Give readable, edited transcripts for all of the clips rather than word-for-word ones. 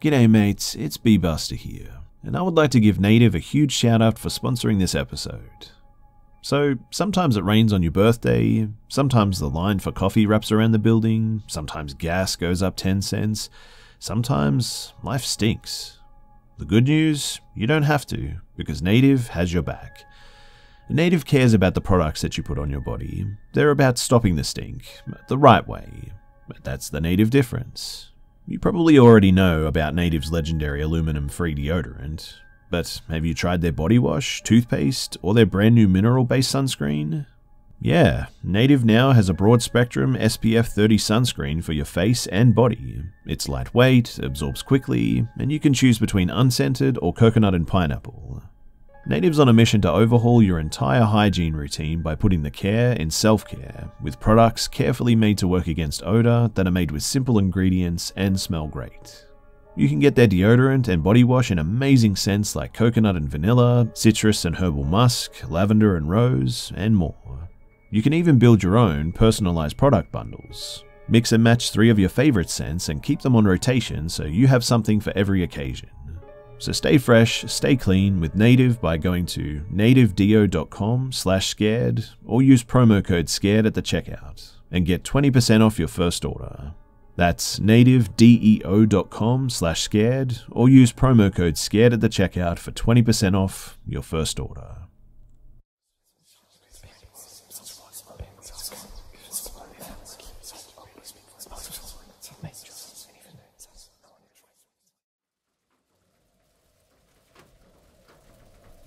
G'day mates, it's Be. Busta here, and I would like to give Native a huge shout out for sponsoring this episode. So, sometimes it rains on your birthday, sometimes the line for coffee wraps around the building, sometimes gas goes up 10 cents, sometimes life stinks. The good news, you don't have to, because Native has your back. Native cares about the products that you put on your body. They're about stopping the stink, the right way. But that's the Native difference. You probably already know about Native's legendary aluminum-free deodorant, but have you tried their body wash, toothpaste, or their brand new mineral-based sunscreen? Yeah, Native now has a broad-spectrum SPF 30 sunscreen for your face and body. It's lightweight, absorbs quickly, and you can choose between unscented or coconut and pineapple. Native's on a mission to overhaul your entire hygiene routine by putting the care in self-care, with products carefully made to work against odor that are made with simple ingredients and smell great. You can get their deodorant and body wash in amazing scents like coconut and vanilla, citrus and herbal musk, lavender and rose, and more. You can even build your own personalized product bundles. Mix and match 3 of your favorite scents and keep them on rotation so you have something for every occasion. So stay fresh, stay clean with Native by going to nativedeo.com/scared or use promo code SCARED at the checkout and get 20% off your first order. That's nativedeo.com/scared or use promo code SCARED at the checkout for 20% off your first order.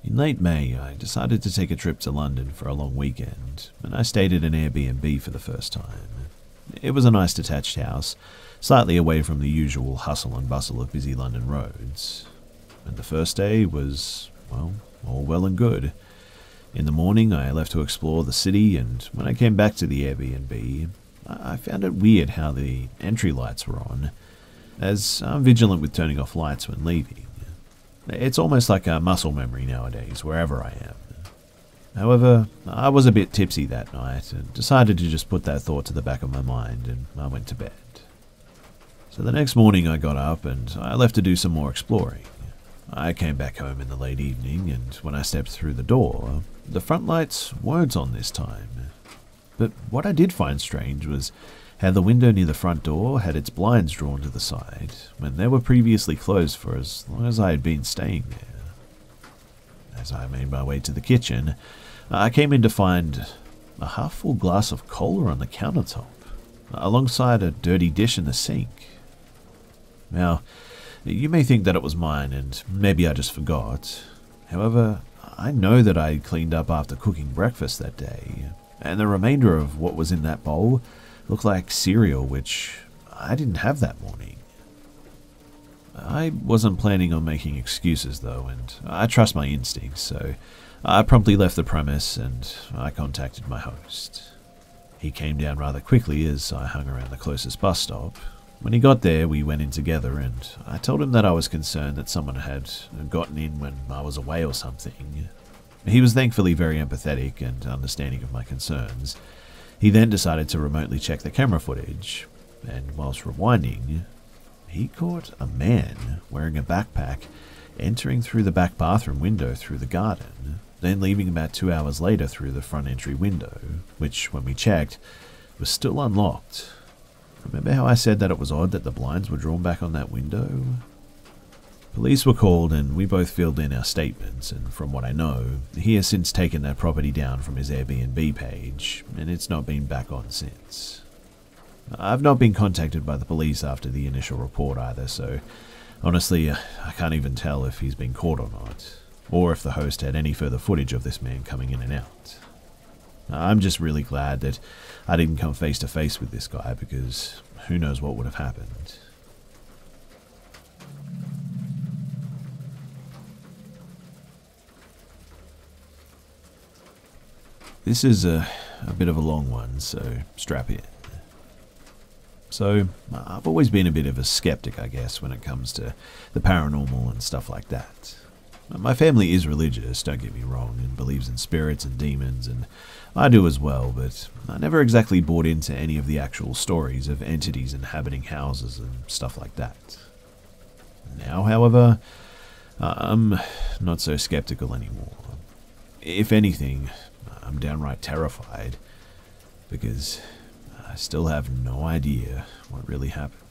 In late May, I decided to take a trip to London for a long weekend, and I stayed at an Airbnb for the first time. It was a nice detached house, slightly away from the usual hustle and bustle of busy London roads. And the first day was, well, all well and good. In the morning, I left to explore the city, and when I came back to the Airbnb, I found it weird how the entry lights were on, as I'm vigilant with turning off lights when leaving. It's almost like a muscle memory nowadays, wherever I am. However, I was a bit tipsy that night and decided to just put that thought to the back of my mind, and I went to bed. So the next morning I got up and I left to do some more exploring. I came back home in the late evening, and when I stepped through the door, the front lights weren't on this time. But what I did find strange was how the window near the front door had its blinds drawn to the side when they were previously closed for as long as I had been staying there. As I made my way to the kitchen, I came in to find a half-full glass of cola on the countertop, alongside a dirty dish in the sink. Now, you may think that it was mine and maybe I just forgot. However, I know that I had cleaned up after cooking breakfast that day, and the remainder of what was in that bowl looked like cereal, which I didn't have that morning. I wasn't planning on making excuses though, and I trust my instincts, so I promptly left the premise and I contacted my host. He came down rather quickly as I hung around the closest bus stop. When he got there, we went in together and I told him that I was concerned that someone had gotten in when I was away or something. He was thankfully very empathetic and understanding of my concerns. He then decided to remotely check the camera footage, and whilst rewinding, he caught a man wearing a backpack entering through the back bathroom window through the garden, then leaving about 2 hours later through the front entry window, which, when we checked, was still unlocked. Remember how I said that it was odd that the blinds were drawn back on that window? Police were called and we both filled in our statements, and from what I know, he has since taken that property down from his Airbnb page, and it's not been back on since. I've not been contacted by the police after the initial report either, so honestly, I can't even tell if he's been caught or not, or if the host had any further footage of this man coming in and out. I'm just really glad that I didn't come face to face with this guy, because who knows what would have happened. This is a bit of a long one, so strap in. So, I've always been a bit of a skeptic, I guess, when it comes to the paranormal and stuff like that. My family is religious, don't get me wrong, and believes in spirits and demons, and I do as well, but I never exactly bought into any of the actual stories of entities inhabiting houses and stuff like that. However, I'm not so skeptical anymore. If anything, I'm downright terrified, because I still have no idea what really happened.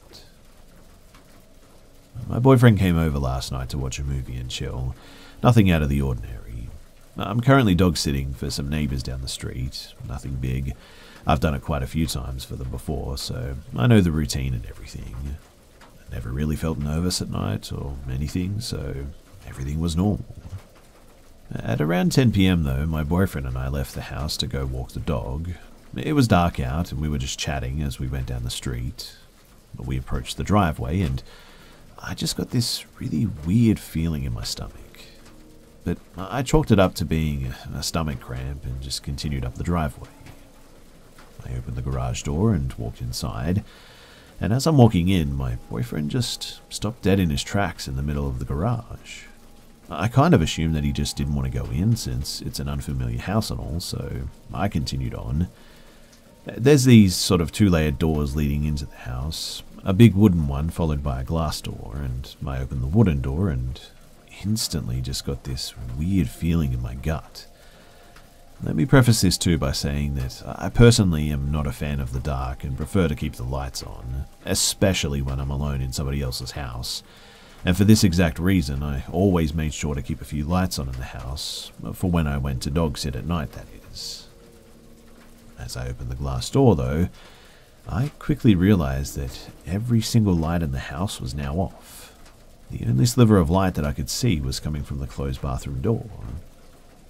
My boyfriend came over last night to watch a movie and chill. Nothing out of the ordinary. I'm currently dog-sitting for some neighbors down the street. Nothing big. I've done it quite a few times for them before, so I know the routine and everything. I never really felt nervous at night or anything, so everything was normal. At around 10 PM though, my boyfriend and I left the house to go walk the dog. It was dark out and we were just chatting as we went down the street. We approached the driveway and I just got this really weird feeling in my stomach. But I chalked it up to being a stomach cramp and just continued up the driveway. I opened the garage door and walked inside, and as I'm walking in, my boyfriend just stopped dead in his tracks in the middle of the garage. I kind of assumed that he just didn't want to go in since it's an unfamiliar house and all, so I continued on. There's these sort of two-layered doors leading into the house, a big wooden one followed by a glass door, and I opened the wooden door and instantly just got this weird feeling in my gut. Let me preface this too by saying that I personally am not a fan of the dark and prefer to keep the lights on, especially when I'm alone in somebody else's house. And for this exact reason, I always made sure to keep a few lights on in the house, for when I went to dog sit at night, that is. As I opened the glass door though, I quickly realized that every single light in the house was now off. The only sliver of light that I could see was coming from the closed bathroom door.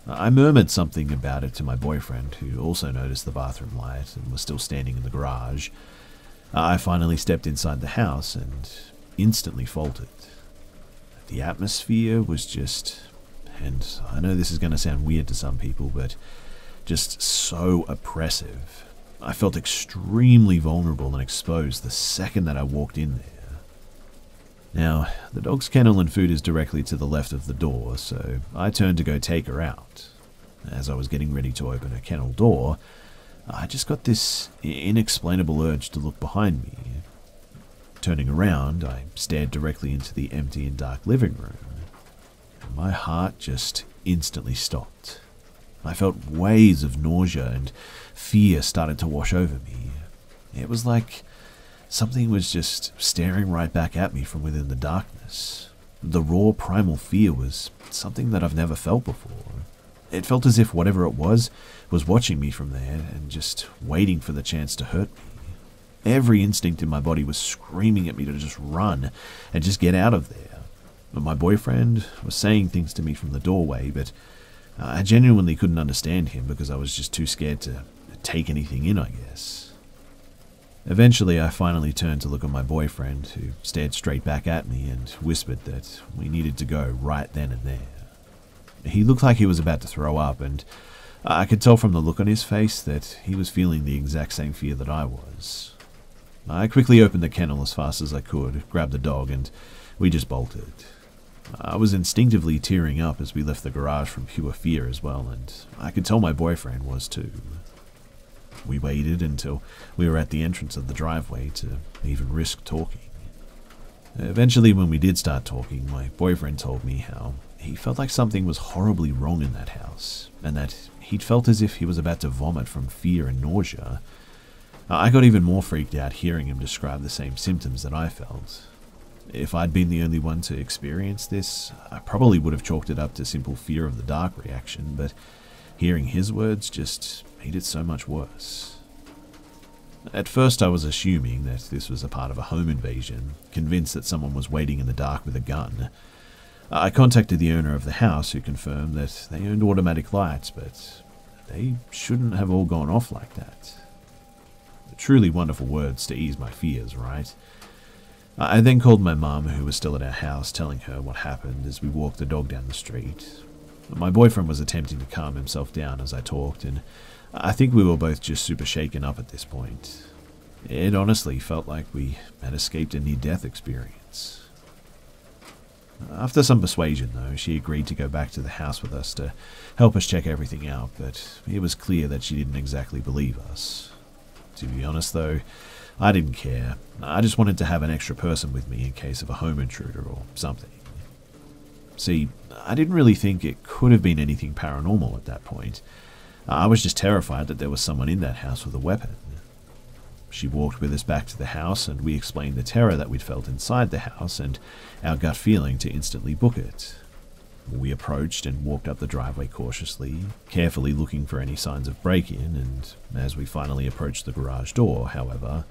I murmured something about it to my boyfriend, who also noticed the bathroom light and was still standing in the garage. I finally stepped inside the house and instantly faltered. The atmosphere was just, and I know this is going to sound weird to some people, but just so oppressive. I felt extremely vulnerable and exposed the second that I walked in there. Now, the dog's kennel and food is directly to the left of the door, so I turned to go take her out. As I was getting ready to open her kennel door, I just got this inexplainable urge to look behind me. Turning around, I stared directly into the empty and dark living room. My heart just instantly stopped. I felt waves of nausea and fear started to wash over me. It was like something was just staring right back at me from within the darkness. The raw primal fear was something that I've never felt before. It felt as if whatever it was watching me from there and just waiting for the chance to hurt me. Every instinct in my body was screaming at me to just run and just get out of there. But my boyfriend was saying things to me from the doorway, but I genuinely couldn't understand him because I was just too scared to take anything in, I guess. Eventually, I finally turned to look at my boyfriend, who stared straight back at me and whispered that we needed to go right then and there. He looked like he was about to throw up, and I could tell from the look on his face that he was feeling the exact same fear that I was. I quickly opened the kennel as fast as I could, grabbed the dog, and we just bolted. I was instinctively tearing up as we left the garage from pure fear as well, and I could tell my boyfriend was too. We waited until we were at the entrance of the driveway to even risk talking. Eventually, when we did start talking, my boyfriend told me how he felt like something was horribly wrong in that house, and that he'd felt as if he was about to vomit from fear and nausea. I got even more freaked out hearing him describe the same symptoms that I felt. If I'd been the only one to experience this, I probably would have chalked it up to simple fear of the dark reaction, but hearing his words just made it so much worse. At first I was assuming that this was a part of a home invasion, convinced that someone was waiting in the dark with a gun. I contacted the owner of the house, who confirmed that they owned automatic lights, but they shouldn't have all gone off like that. Truly wonderful words to ease my fears, right? I then called my mum, who was still at our house, telling her what happened as we walked the dog down the street. My boyfriend was attempting to calm himself down as I talked, and I think we were both just super shaken up at this point. It honestly felt like we had escaped a near-death experience. After some persuasion, though, she agreed to go back to the house with us to help us check everything out, but it was clear that she didn't exactly believe us. To be honest, though, I didn't care. I just wanted to have an extra person with me in case of a home intruder or something. See, I didn't really think it could have been anything paranormal at that point. I was just terrified that there was someone in that house with a weapon. She walked with us back to the house, and we explained the terror that we'd felt inside the house and our gut feeling to instantly book it. We approached and walked up the driveway cautiously, carefully looking for any signs of break-in, and as we finally approached the garage door, however,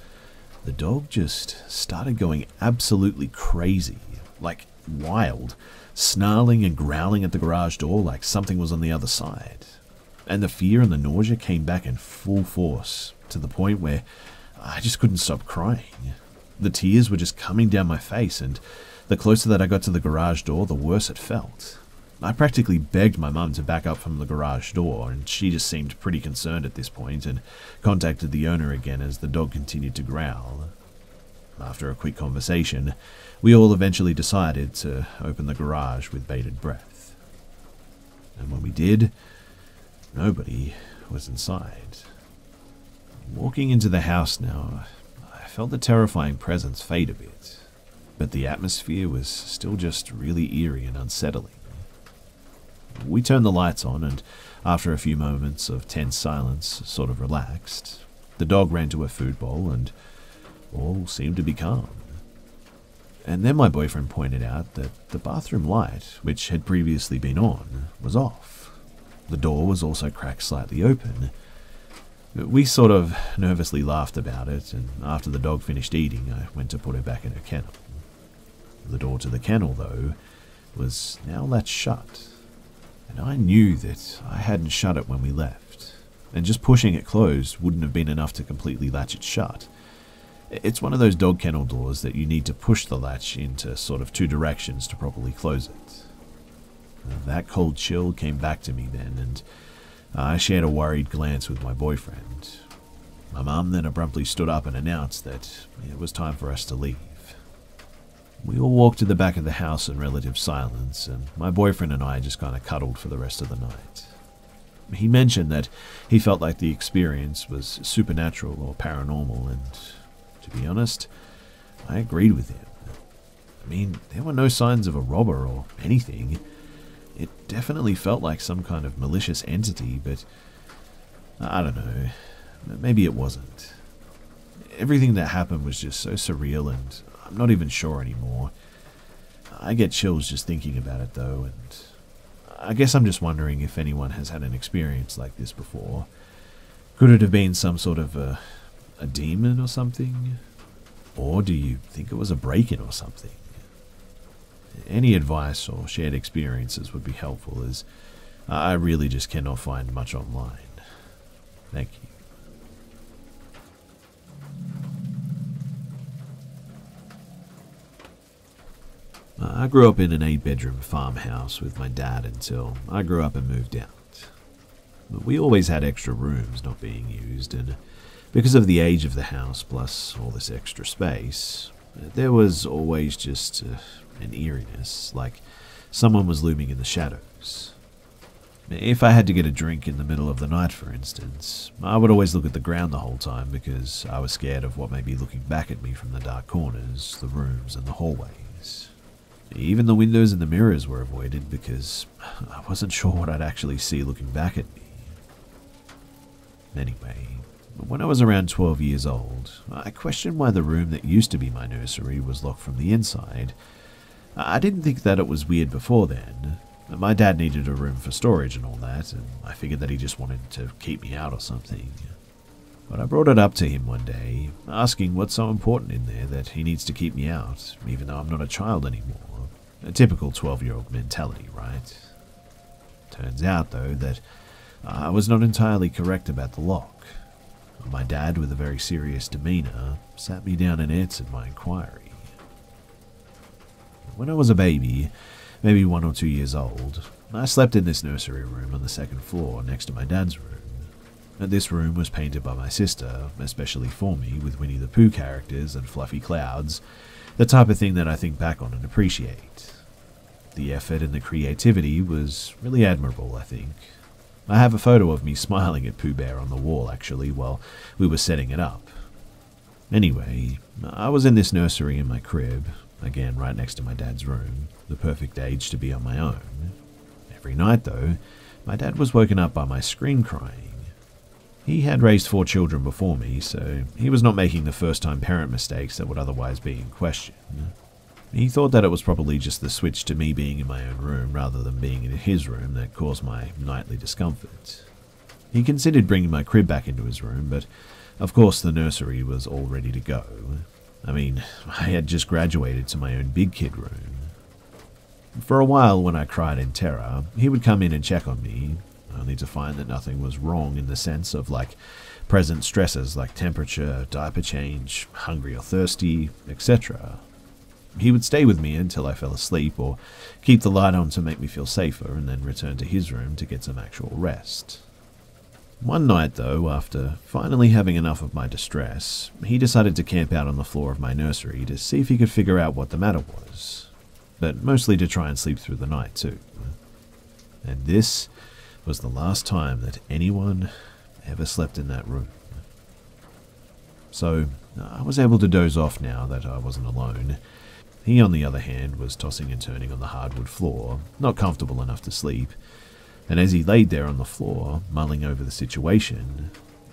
the dog just started going absolutely crazy, like wild, snarling and growling at the garage door like something was on the other side. And the fear and the nausea came back in full force, to the point where I just couldn't stop crying. The tears were just coming down my face, and the closer that I got to the garage door, the worse it felt. I practically begged my mum to back up from the garage door, and she just seemed pretty concerned at this point and contacted the owner again as the dog continued to growl. After a quick conversation, we all eventually decided to open the garage with bated breath. And when we did, nobody was inside. Walking into the house now, I felt the terrifying presence fade a bit, but the atmosphere was still just really eerie and unsettling. We turned the lights on, and after a few moments of tense silence, sort of relaxed. The dog ran to her food bowl, and all seemed to be calm. And then my boyfriend pointed out that the bathroom light, which had previously been on, was off. The door was also cracked slightly open. We sort of nervously laughed about it, and after the dog finished eating, I went to put her back in her kennel. The door to the kennel, though, was now latched shut, and I knew that I hadn't shut it when we left, and just pushing it closed wouldn't have been enough to completely latch it shut. It's one of those dog kennel doors that you need to push the latch into sort of two directions to properly close it. That cold chill came back to me then, and I shared a worried glance with my boyfriend. My mum then abruptly stood up and announced that it was time for us to leave. We all walked to the back of the house in relative silence, and my boyfriend and I just kind of cuddled for the rest of the night. He mentioned that he felt like the experience was supernatural or paranormal, and to be honest, I agreed with him. I mean, there were no signs of a robber or anything. It definitely felt like some kind of malicious entity, but I don't know, maybe it wasn't. Everything that happened was just so surreal, and I'm not even sure anymore. I get chills just thinking about it though, and I guess I'm just wondering if anyone has had an experience like this before. Could it have been some sort of a demon or something? Or do you think it was a break-in or something? Any advice or shared experiences would be helpful, as I really just cannot find much online. Thank you. I grew up in an 8-bedroom farmhouse with my dad until I grew up and moved out. But we always had extra rooms not being used, and because of the age of the house plus all this extra space, there was always just an eeriness, like someone was looming in the shadows. If I had to get a drink in the middle of the night, for instance, I would always look at the ground the whole time because I was scared of what may be looking back at me from the dark corners, the rooms, and the hallways. Even the windows and the mirrors were avoided because I wasn't sure what I'd actually see looking back at me. Anyway, when I was around 12 years old, I questioned why the room that used to be my nursery was locked from the inside. I didn't think that it was weird before then. My dad needed a room for storage and all that, and I figured that he just wanted to keep me out or something. But I brought it up to him one day, asking what's so important in there that he needs to keep me out, even though I'm not a child anymore. A typical 12-year-old mentality, right? Turns out, though, that I was not entirely correct about the lock. My dad, with a very serious demeanor, sat me down and answered my inquiry. When I was a baby, maybe 1 or 2 years old, I slept in this nursery room on the second floor next to my dad's room. This room was painted by my sister, especially for me, with Winnie the Pooh characters and fluffy clouds, the type of thing that I think back on and appreciate. The effort and the creativity was really admirable, I think. I have a photo of me smiling at Pooh Bear on the wall, actually, while we were setting it up. Anyway, I was in this nursery in my crib, again right next to my dad's room, the perfect age to be on my own. Every night, though, my dad was woken up by my scream crying. He had raised 4 children before me, so he was not making the first-time parent mistakes that would otherwise be in question. He thought that it was probably just the switch to me being in my own room rather than being in his room that caused my nightly discomfort. He considered bringing my crib back into his room, but of course the nursery was all ready to go. I mean, I had just graduated to my own big kid room. For a while, when I cried in terror, he would come in and check on me, only to find that nothing was wrong in the sense of present stresses like temperature, diaper change, hungry or thirsty, etc. He would stay with me until I fell asleep or keep the light on to make me feel safer and then return to his room to get some actual rest. One night though, after finally having enough of my distress, he decided to camp out on the floor of my nursery to see if he could figure out what the matter was, but mostly to try and sleep through the night too. And this was the last time that anyone ever slept in that room. So I was able to doze off now that I wasn't alone. He, on the other hand, was tossing and turning on the hardwood floor, not comfortable enough to sleep, and as he laid there on the floor, mulling over the situation,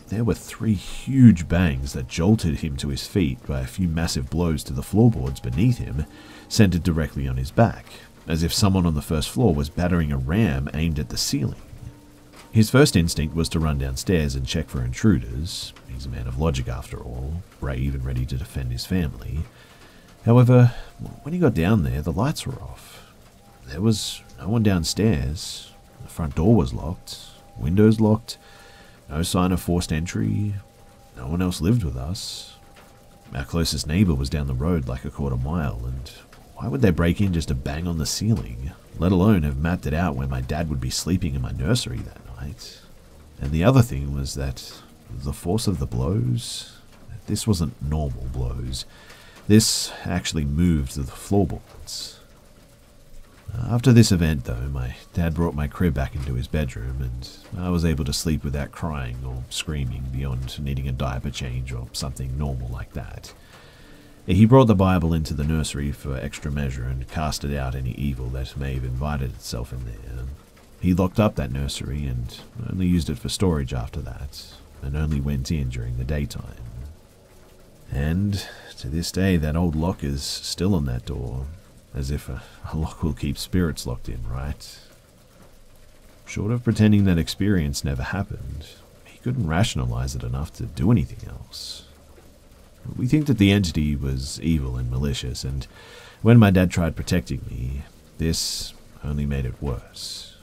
there were 3 huge bangs that jolted him to his feet by a few massive blows to the floorboards beneath him, centered directly on his back, as if someone on the first floor was battering a ram aimed at the ceiling. His first instinct was to run downstairs and check for intruders. He's a man of logic after all, brave and ready to defend his family. However, when he got down there, the lights were off. There was no one downstairs. The front door was locked, windows locked, no sign of forced entry. No one else lived with us. Our closest neighbor was down the road like a quarter-mile, and why would they break in just to bang on the ceiling, let alone have mapped it out where my dad would be sleeping in my nursery that night? And the other thing was that the force of the blows, this wasn't normal blows. This actually moved the floorboards. After this event, though, my dad brought my crib back into his bedroom, and I was able to sleep without crying or screaming beyond needing a diaper change or something normal like that. He brought the Bible into the nursery for extra measure and casted out any evil that may have invited itself in there. He locked up that nursery and only used it for storage after that, and only went in during the daytime. And to this day, that old lock is still on that door, as if a lock will keep spirits locked in, right? Short of pretending that experience never happened, he couldn't rationalize it enough to do anything else. We think that the entity was evil and malicious, and when my dad tried protecting me, this only made it worse.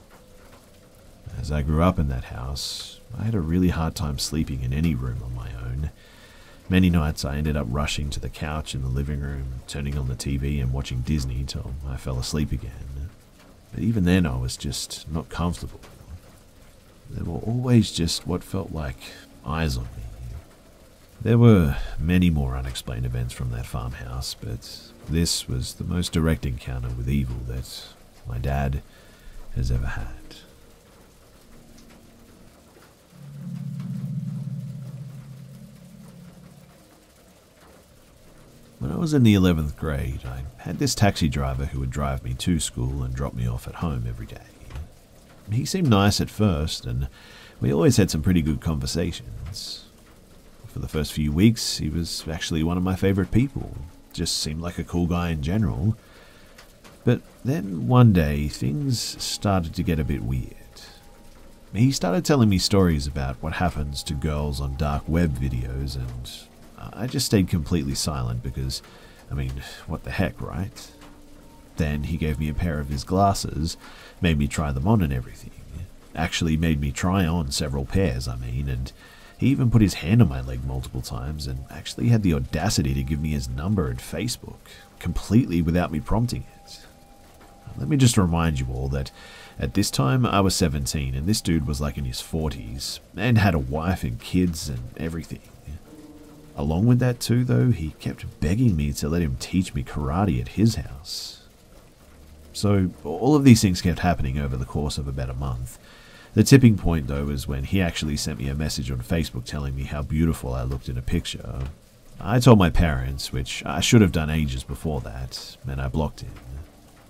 As I grew up in that house, I had a really hard time sleeping in any room on my own. Many nights I ended up rushing to the couch in the living room, turning on the TV and watching Disney till I fell asleep again. But even then I was just not comfortable. There were always just what felt like eyes on me. There were many more unexplained events from that farmhouse, but this was the most direct encounter with evil that my dad has ever had. When I was in the 11th grade, I had this taxi driver who would drive me to school and drop me off at home every day. He seemed nice at first, and we always had some pretty good conversations. For the first few weeks, he was actually one of my favorite people. Just seemed like a cool guy in general. But then one day, things started to get a bit weird. He started telling me stories about what happens to girls on dark web videos, and I just stayed completely silent because, I mean, what the heck, right? Then he gave me a pair of his glasses, made me try them on and everything. Actually made me try on several pairs, and he even put his hand on my leg multiple times and actually had the audacity to give me his number and Facebook, completely without me prompting it. Let me just remind you all that at this time I was 17 and this dude was in his 40s and had a wife and kids and everything. Along with that too, though, he kept begging me to let him teach me karate at his house. So all of these things kept happening over the course of about a month. The tipping point, though, was when he actually sent me a message on Facebook telling me how beautiful I looked in a picture. I told my parents, which I should have done ages before that, and I blocked him.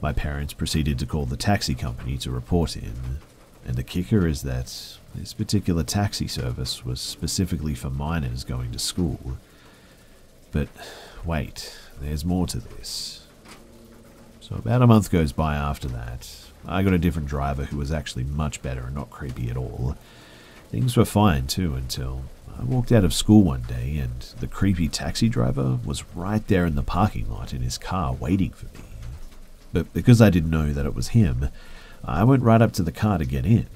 My parents proceeded to call the taxi company to report him, and the kicker is that this particular taxi service was specifically for minors going to school. But wait, there's more to this. So about a month goes by after that. I got a different driver who was actually much better and not creepy at all. Things were fine too until I walked out of school one day and the creepy taxi driver was right there in the parking lot in his car waiting for me. But because I didn't know that it was him, I went right up to the car to get in.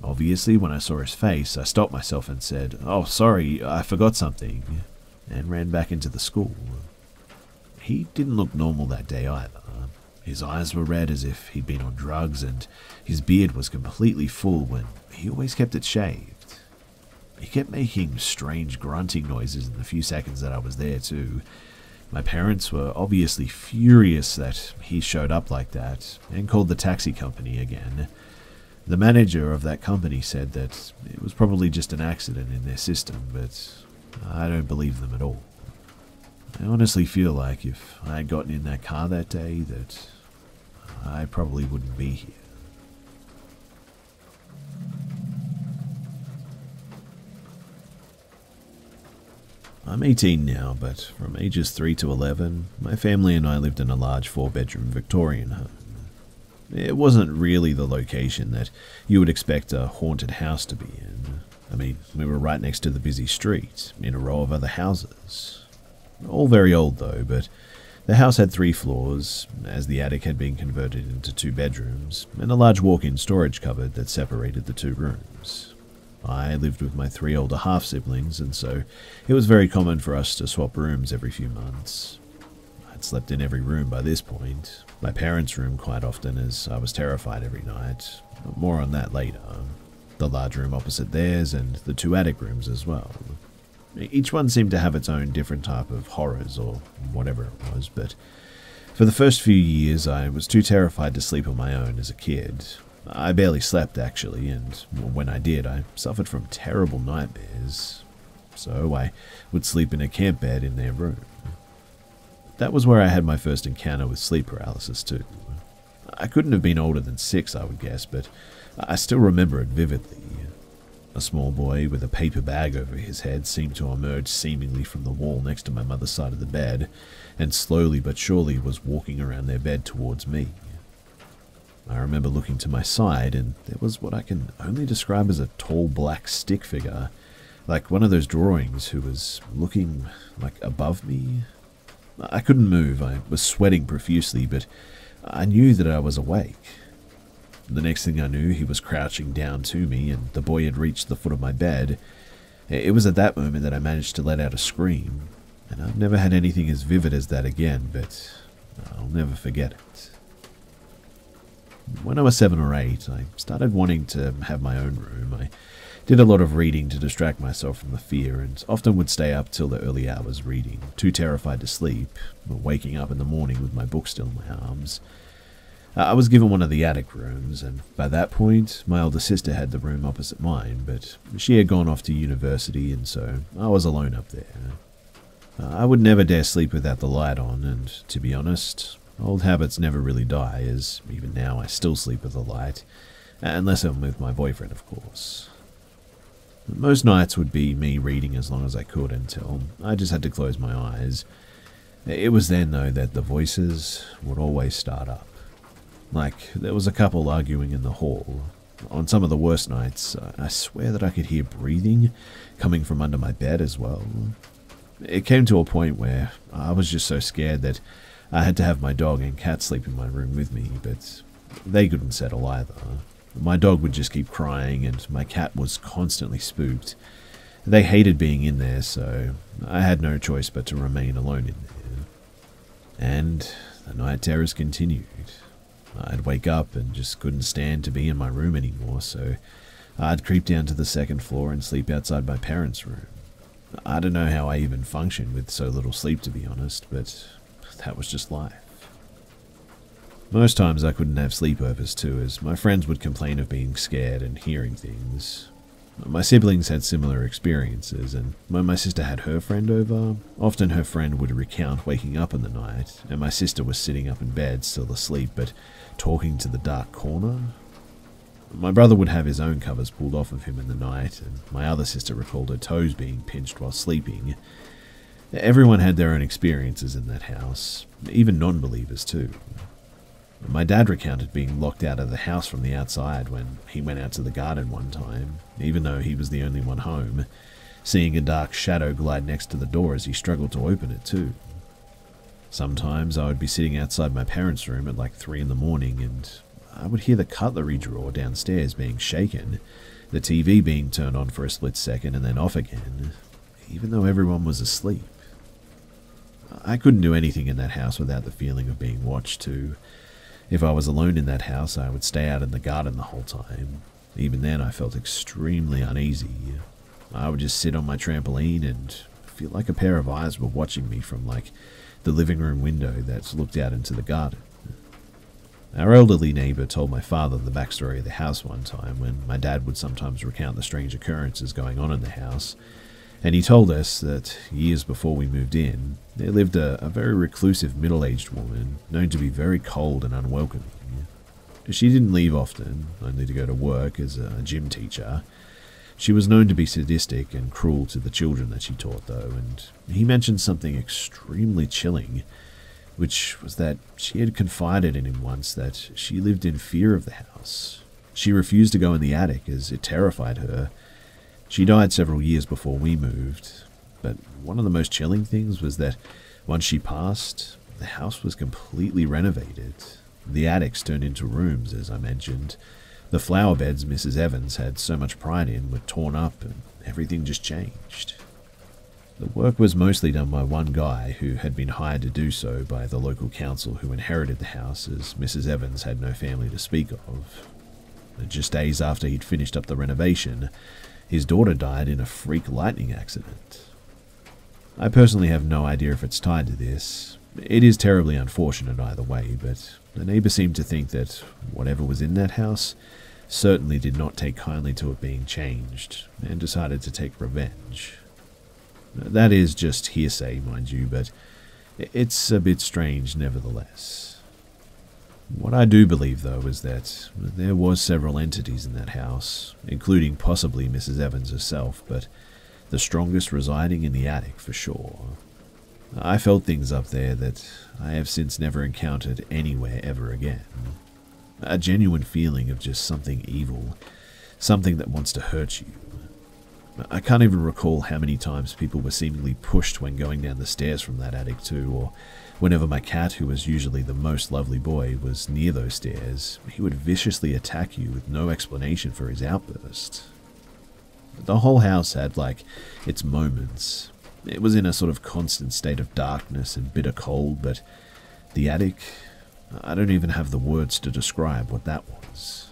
Obviously, when I saw his face, I stopped myself and said, "Oh, sorry, I forgot something," and ran back into the school. He didn't look normal that day either. His eyes were red as if he'd been on drugs, and his beard was completely full when he always kept it shaved. He kept making strange grunting noises in the few seconds that I was there too. My parents were obviously furious that he showed up like that and called the taxi company again. The manager of that company said that it was probably just an accident in their system, but I don't believe them at all. I honestly feel like if I had gotten in that car that day, that I probably wouldn't be here. I'm 18 now, but from ages 3 to 11, my family and I lived in a large 4-bedroom Victorian home. It wasn't really the location that you would expect a haunted house to be in. I mean, we were right next to the busy street, in a row of other houses. All very old though, but the house had 3 floors, as the attic had been converted into 2 bedrooms, and a large walk-in storage cupboard that separated the 2 rooms. I lived with my 3 older half-siblings, and so it was very common for us to swap rooms every few months. I'd slept in every room by this point, my parents' room quite often as I was terrified every night. More on that later. The large room opposite theirs and the 2 attic rooms as well. Each one seemed to have its own different type of horrors or whatever it was, but for the first few years I was too terrified to sleep on my own as a kid. I barely slept, actually, and when I did, I suffered from terrible nightmares, so I would sleep in a camp bed in their room. That was where I had my first encounter with sleep paralysis, too. I couldn't have been older than 6, I would guess, but I still remember it vividly. A small boy with a paper bag over his head seemed to emerge seemingly from the wall next to my mother's side of the bed, and slowly but surely was walking around their bed towards me. I remember looking to my side, and there was what I can only describe as a tall black stick figure, like one of those drawings, who was looking, like, above me. I couldn't move, I was sweating profusely, but I knew that I was awake. The next thing I knew, he was crouching down to me, and the boy had reached the foot of my bed. It was at that moment that I managed to let out a scream, and I've never had anything as vivid as that again, but I'll never forget it. When I was 7 or 8, I started wanting to have my own room. I did a lot of reading to distract myself from the fear, and often would stay up till the early hours reading, too terrified to sleep, but waking up in the morning with my book still in my arms. I was given one of the attic rooms, and by that point, my older sister had the room opposite mine, but she had gone off to university, and so I was alone up there. I would never dare sleep without the light on, and to be honest, old habits never really die, as even now I still sleep with the light, unless I'm with my boyfriend, of course. Most nights would be me reading as long as I could until I just had to close my eyes. It was then, though, that the voices would always start up. Like, there was a couple arguing in the hall. On some of the worst nights, I swear that I could hear breathing coming from under my bed as well. It came to a point where I was just so scared that I had to have my dog and cat sleep in my room with me, but they couldn't settle either. My dog would just keep crying, and my cat was constantly spooked. They hated being in there, so I had no choice but to remain alone in there. And the night terrors continued. I'd wake up and just couldn't stand to be in my room anymore, so I'd creep down to the 2nd floor and sleep outside my parents' room. I don't know how I even functioned with so little sleep, to be honest, but that was just life. Most times I couldn't have sleepovers too, as my friends would complain of being scared and hearing things. My siblings had similar experiences, and when my sister had her friend over, often her friend would recount waking up in the night, and my sister was sitting up in bed, still asleep, but talking to the dark corner. My brother would have his own covers pulled off of him in the night, and my other sister recalled her toes being pinched while sleeping. Everyone had their own experiences in that house, even non-believers too. My dad recounted being locked out of the house from the outside when he went out to the garden one time, even though he was the only one home, seeing a dark shadow glide next to the door as he struggled to open it too. Sometimes I would be sitting outside my parents' room at like 3 in the morning and I would hear the cutlery drawer downstairs being shaken, the TV being turned on for a split second and then off again, even though everyone was asleep. I couldn't do anything in that house without the feeling of being watched too. If I was alone in that house, I would stay out in the garden the whole time. Even then, I felt extremely uneasy. I would just sit on my trampoline and feel like a pair of eyes were watching me from, like, the living room window that's looked out into the garden. Our elderly neighbor told my father the backstory of the house one time when my dad would sometimes recount the strange occurrences going on in the house, and he told us that years before we moved in, there lived a very reclusive middle-aged woman known to be very cold and unwelcoming. She didn't leave often, only to go to work as a gym teacher. She was known to be sadistic and cruel to the children that she taught though, and he mentioned something extremely chilling, which was that she had confided in him once that she lived in fear of the house. She refused to go in the attic as it terrified her. She died several years before we moved, but one of the most chilling things was that once she passed, the house was completely renovated. The attics turned into rooms, as I mentioned. The flower beds Mrs. Evans had so much pride in were torn up and everything just changed. The work was mostly done by one guy who had been hired to do so by the local council who inherited the house as Mrs. Evans had no family to speak of. And just days after he'd finished up the renovation, his daughter died in a freak lightning accident. I personally have no idea if it's tied to this. It is terribly unfortunate either way, but the neighbor seemed to think that whatever was in that house certainly did not take kindly to it being changed and decided to take revenge. That is just hearsay, mind you, but it's a bit strange nevertheless. What I do believe, though, is that there was several entities in that house, including possibly Mrs. Evans herself, but the strongest residing in the attic for sure. I felt things up there that I have since never encountered anywhere ever again. A genuine feeling of just something evil, something that wants to hurt you. I can't even recall how many times people were seemingly pushed when going down the stairs from that attic too, or whenever my cat, who was usually the most lovely boy, was near those stairs, he would viciously attack you with no explanation for his outburst. The whole house had, like, its moments. It was in a sort of constant state of darkness and bitter cold, but the attic, I don't even have the words to describe what that was.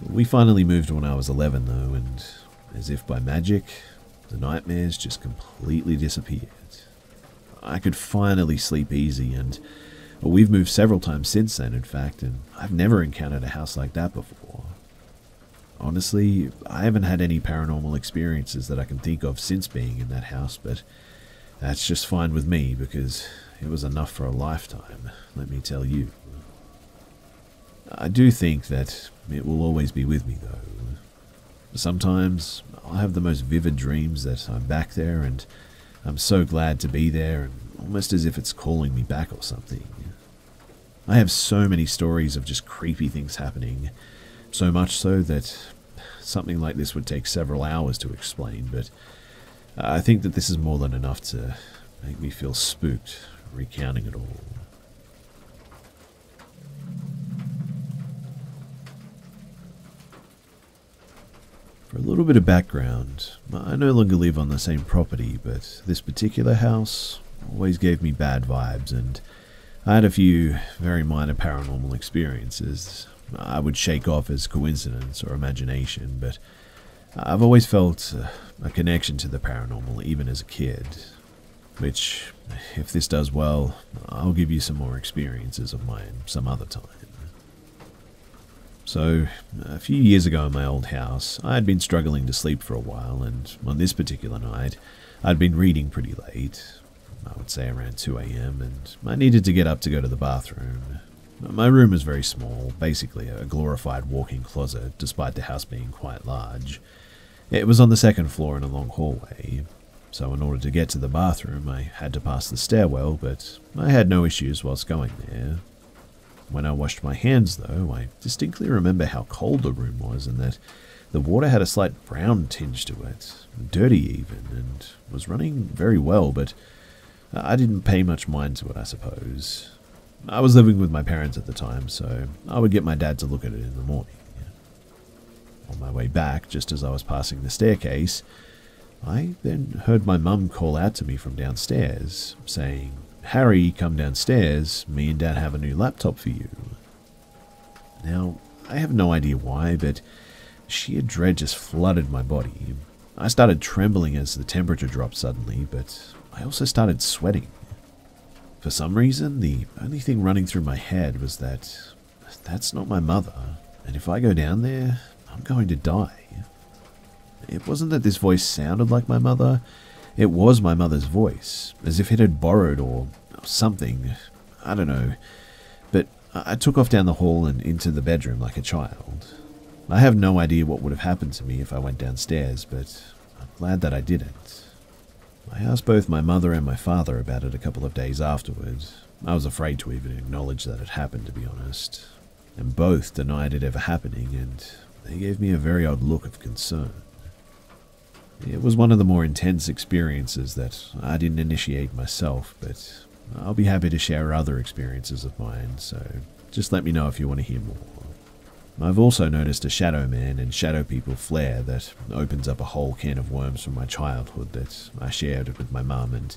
We finally moved when I was 11 though, and as if by magic, the nightmares just completely disappeared. I could finally sleep easy, and we've moved several times since then, in fact, and I've never encountered a house like that before. Honestly, I haven't had any paranormal experiences that I can think of since being in that house, but that's just fine with me because it was enough for a lifetime, let me tell you. I do think that it will always be with me, though. Sometimes I'll have the most vivid dreams that I'm back there and I'm so glad to be there and almost as if it's calling me back or something. I have so many stories of just creepy things happening, so much so that something like this would take several hours to explain, but I think that this is more than enough to make me feel spooked recounting it all. For a little bit of background, I no longer live on the same property, but this particular house always gave me bad vibes, and I had a few very minor paranormal experiences I would shake off as coincidence or imagination, but I've always felt a connection to the paranormal even as a kid, which, if this does well, I'll give you some more experiences of mine some other time. So, a few years ago in my old house, I had been struggling to sleep for a while, and on this particular night, I'd been reading pretty late, I would say around 2 a.m, and I needed to get up to go to the bathroom. My room was very small, basically a glorified walk-in closet, despite the house being quite large. It was on the second floor in a long hallway, so in order to get to the bathroom, I had to pass the stairwell, but I had no issues whilst going there. When I washed my hands, though, I distinctly remember how cold the room was and that the water had a slight brown tinge to it, dirty even, and was running very well, but I didn't pay much mind to it, I suppose. I was living with my parents at the time, so I would get my dad to look at it in the morning. On my way back, just as I was passing the staircase, I then heard my mum call out to me from downstairs, saying, "Harry, come downstairs, me and Dad have a new laptop for you." Now, I have no idea why, but sheer dread just flooded my body. I started trembling as the temperature dropped suddenly, but I also started sweating. For some reason, the only thing running through my head was that that's not my mother, and if I go down there, I'm going to die. It wasn't that this voice sounded like my mother. It was my mother's voice, as if it had borrowed or something. I don't know. But I took off down the hall and into the bedroom like a child. I have no idea what would have happened to me if I went downstairs, but I'm glad that I didn't. I asked both my mother and my father about it a couple of days afterwards. I was afraid to even acknowledge that it happened, to be honest. And both denied it ever happening, and they gave me a very odd look of concern. It was one of the more intense experiences that I didn't initiate myself, but I'll be happy to share other experiences of mine, so just let me know if you want to hear more. I've also noticed a shadow man and shadow people flare that opens up a whole can of worms from my childhood that I shared with my mum, and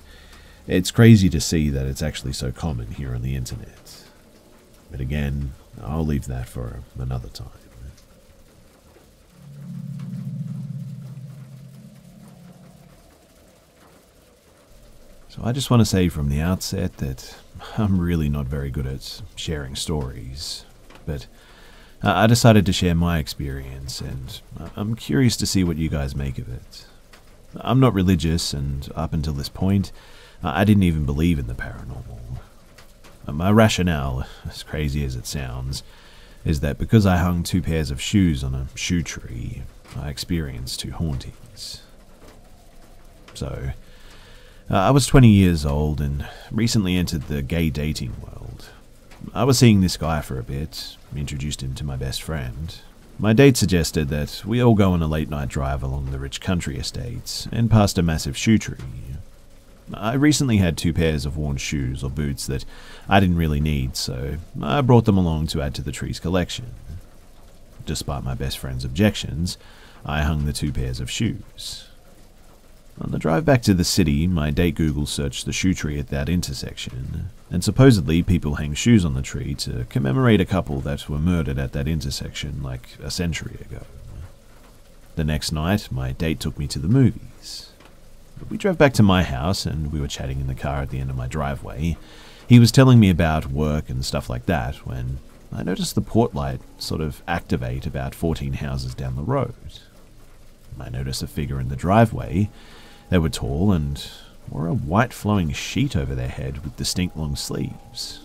it's crazy to see that it's actually so common here on the internet. But again, I'll leave that for another time. So I just want to say from the outset that I'm really not very good at sharing stories, but I decided to share my experience, and I'm curious to see what you guys make of it. I'm not religious, and up until this point, I didn't even believe in the paranormal. My rationale, as crazy as it sounds, is that because I hung two pairs of shoes on a shoe tree, I experienced two hauntings. So, I was 20 years old and recently entered the gay dating world. I was seeing this guy for a bit, introduced him to my best friend. My date suggested that we all go on a late night drive along the rich country estates and past a massive shoe tree. I recently had two pairs of worn shoes or boots that I didn't really need, so I brought them along to add to the tree's collection. Despite my best friend's objections, I hung the two pairs of shoes. On the drive back to the city, my date Google searched the shoe tree at that intersection, and supposedly people hang shoes on the tree to commemorate a couple that were murdered at that intersection like a century ago. The next night, my date took me to the movies. We drove back to my house and we were chatting in the car at the end of my driveway. He was telling me about work and stuff like that when I noticed the port light sort of activate about 14 houses down the road. I noticed a figure in the driveway. They were tall and wore a white flowing sheet over their head with distinct long sleeves.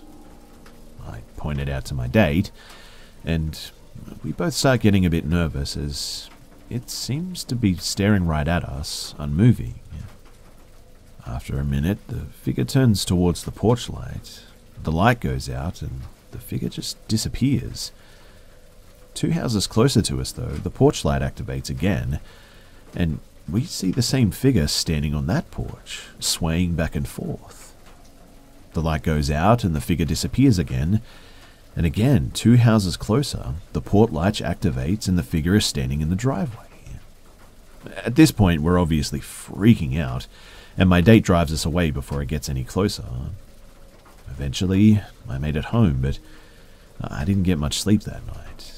I pointed out to my date, and we both start getting a bit nervous as it seems to be staring right at us, unmoving. After a minute, the figure turns towards the porch light. The light goes out, and the figure just disappears. Two houses closer to us, though, the porch light activates again, and we see the same figure standing on that porch, swaying back and forth. The light goes out and the figure disappears again, and again, two houses closer, the port light activates and the figure is standing in the driveway. At this point, we're obviously freaking out, and my date drives us away before it gets any closer. Eventually, I made it home, but I didn't get much sleep that night.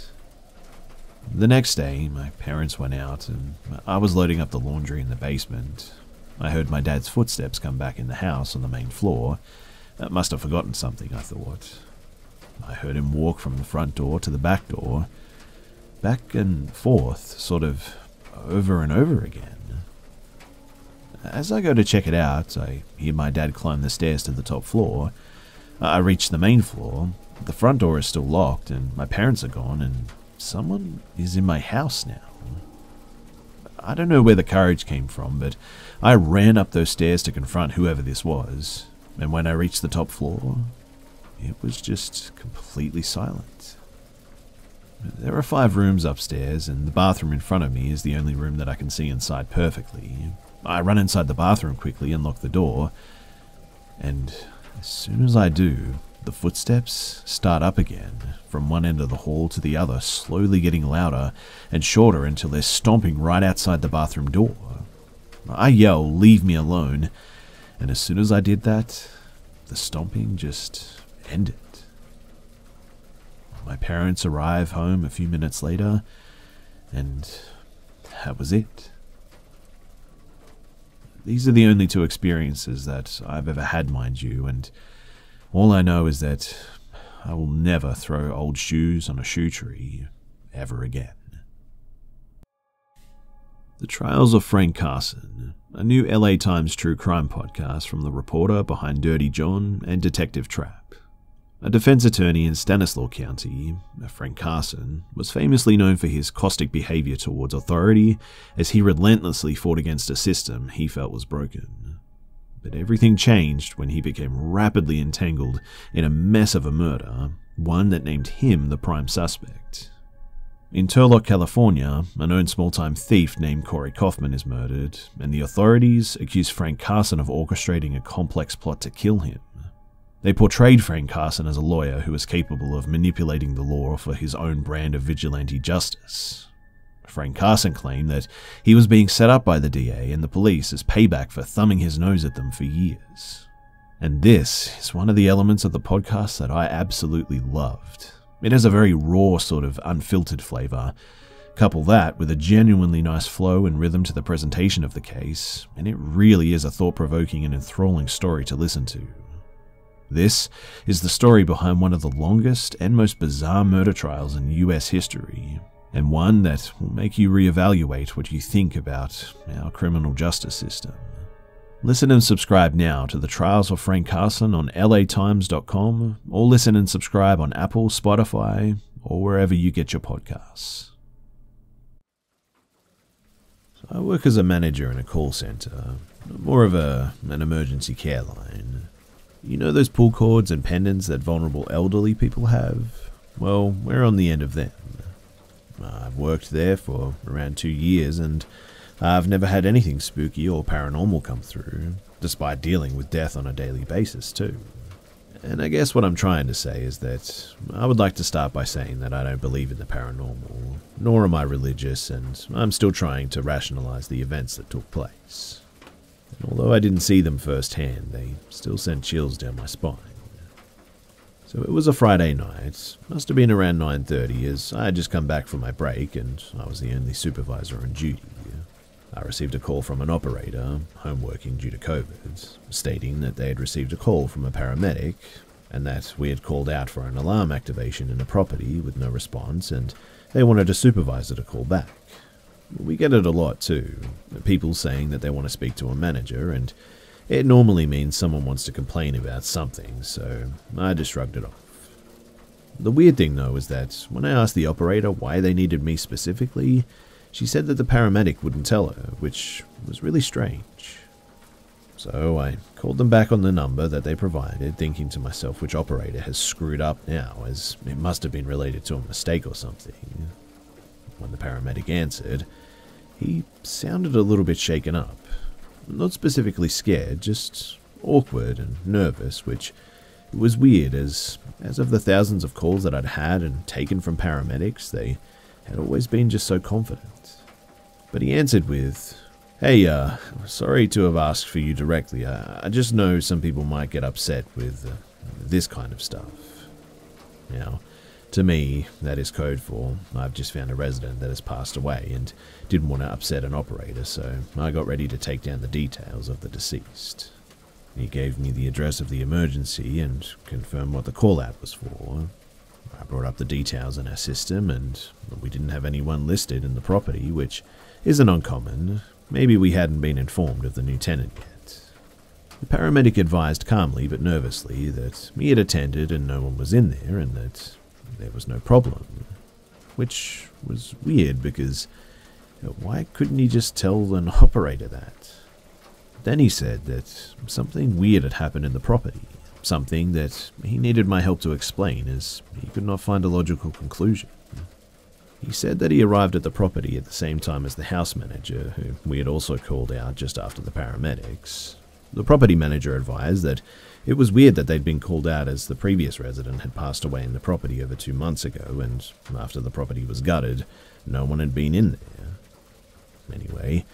The next day, my parents went out and I was loading up the laundry in the basement. I heard my dad's footsteps come back in the house on the main floor. I must have forgotten something, I thought. I heard him walk from the front door to the back door, back and forth, sort of over and over again. As I go to check it out, I hear my dad climb the stairs to the top floor. I reach the main floor. The front door is still locked, and my parents are gone, and someone is in my house now. I don't know where the courage came from, but I ran up those stairs to confront whoever this was, and when I reached the top floor, it was just completely silent. There are 5 rooms upstairs, and the bathroom in front of me is the only room that I can see inside perfectly. I run inside the bathroom quickly and lock the door, and as soon as I do, the footsteps start up again, from one end of the hall to the other, slowly getting louder and shorter until they're stomping right outside the bathroom door. I yell, "Leave me alone," and as soon as I did that, the stomping just ended. My parents arrive home a few minutes later, and that was it. These are the only 2 experiences that I've ever had, mind you, and all I know is that I will never throw old shoes on a shoe tree ever again. The Trials of Frank Carson, a new LA Times true crime podcast from the reporter behind Dirty John and Detective Trapp. A defense attorney in Stanislaus County, Frank Carson, was famously known for his caustic behavior towards authority as he relentlessly fought against a system he felt was broken. But everything changed when he became rapidly entangled in a mess of a murder, one that named him the prime suspect. In Turlock, California, a known small-time thief named Corey Kaufman is murdered, and the authorities accuse Frank Carson of orchestrating a complex plot to kill him. They portrayed Frank Carson as a lawyer who was capable of manipulating the law for his own brand of vigilante justice. Frank Carson claimed that he was being set up by the DA and the police as payback for thumbing his nose at them for years. And this is one of the elements of the podcast that I absolutely loved. It has a very raw sort of unfiltered flavor. Couple that with a genuinely nice flow and rhythm to the presentation of the case, and it really is a thought-provoking and enthralling story to listen to. This is the story behind one of the longest and most bizarre murder trials in US history, and one that will make you reevaluate what you think about our criminal justice system. Listen and subscribe now to The Trials of Frank Carson on latimes.com, or listen and subscribe on Apple, Spotify, or wherever you get your podcasts. I work as a manager in a call center, more of an emergency care line. You know those pull cords and pendants that vulnerable elderly people have? Well, we're on the end of them. I've worked there for around 2 years, and I've never had anything spooky or paranormal come through, despite dealing with death on a daily basis too. And I guess what I'm trying to say is that I would like to start by saying that I don't believe in the paranormal, nor am I religious, and I'm still trying to rationalize the events that took place. And although I didn't see them firsthand, they still sent chills down my spine. So it was a Friday night, must have been around 9:30, as I had just come back from my break and I was the only supervisor on duty. I received a call from an operator, home working due to COVID, stating that they had received a call from a paramedic and that we had called out for an alarm activation in a property with no response, and they wanted a supervisor to call back. We get it a lot too, people saying that they want to speak to a manager, and it normally means someone wants to complain about something, so I just shrugged it off. The weird thing though is that when I asked the operator why they needed me specifically, she said that the paramedic wouldn't tell her, which was really strange. So I called them back on the number that they provided, thinking to myself which operator has screwed up now, as it must have been related to a mistake or something. When the paramedic answered, he sounded a little bit shaken up. Not specifically scared, just awkward and nervous, which was weird as of the thousands of calls that I'd had and taken from paramedics, they had always been just so confident. But he answered with, "Hey, sorry to have asked for you directly. I just know some people might get upset with this kind of stuff." Now, to me, that is code for, I've just found a resident that has passed away and didn't want to upset an operator, so I got ready to take down the details of the deceased. He gave me the address of the emergency and confirmed what the call-out was for. I brought up the details in our system and we didn't have anyone listed in the property, which isn't uncommon. Maybe we hadn't been informed of the new tenant yet. The paramedic advised calmly but nervously that he had attended and no one was in there and that there was no problem. Which was weird because why couldn't he just tell an operator that? Then he said that something weird had happened in the property, something that he needed my help to explain as he could not find a logical conclusion. He said that he arrived at the property at the same time as the house manager, who we had also called out just after the paramedics. The property manager advised that it was weird that they'd been called out as the previous resident had passed away in the property over 2 months ago, and after the property was gutted, no one had been in there. Anyway,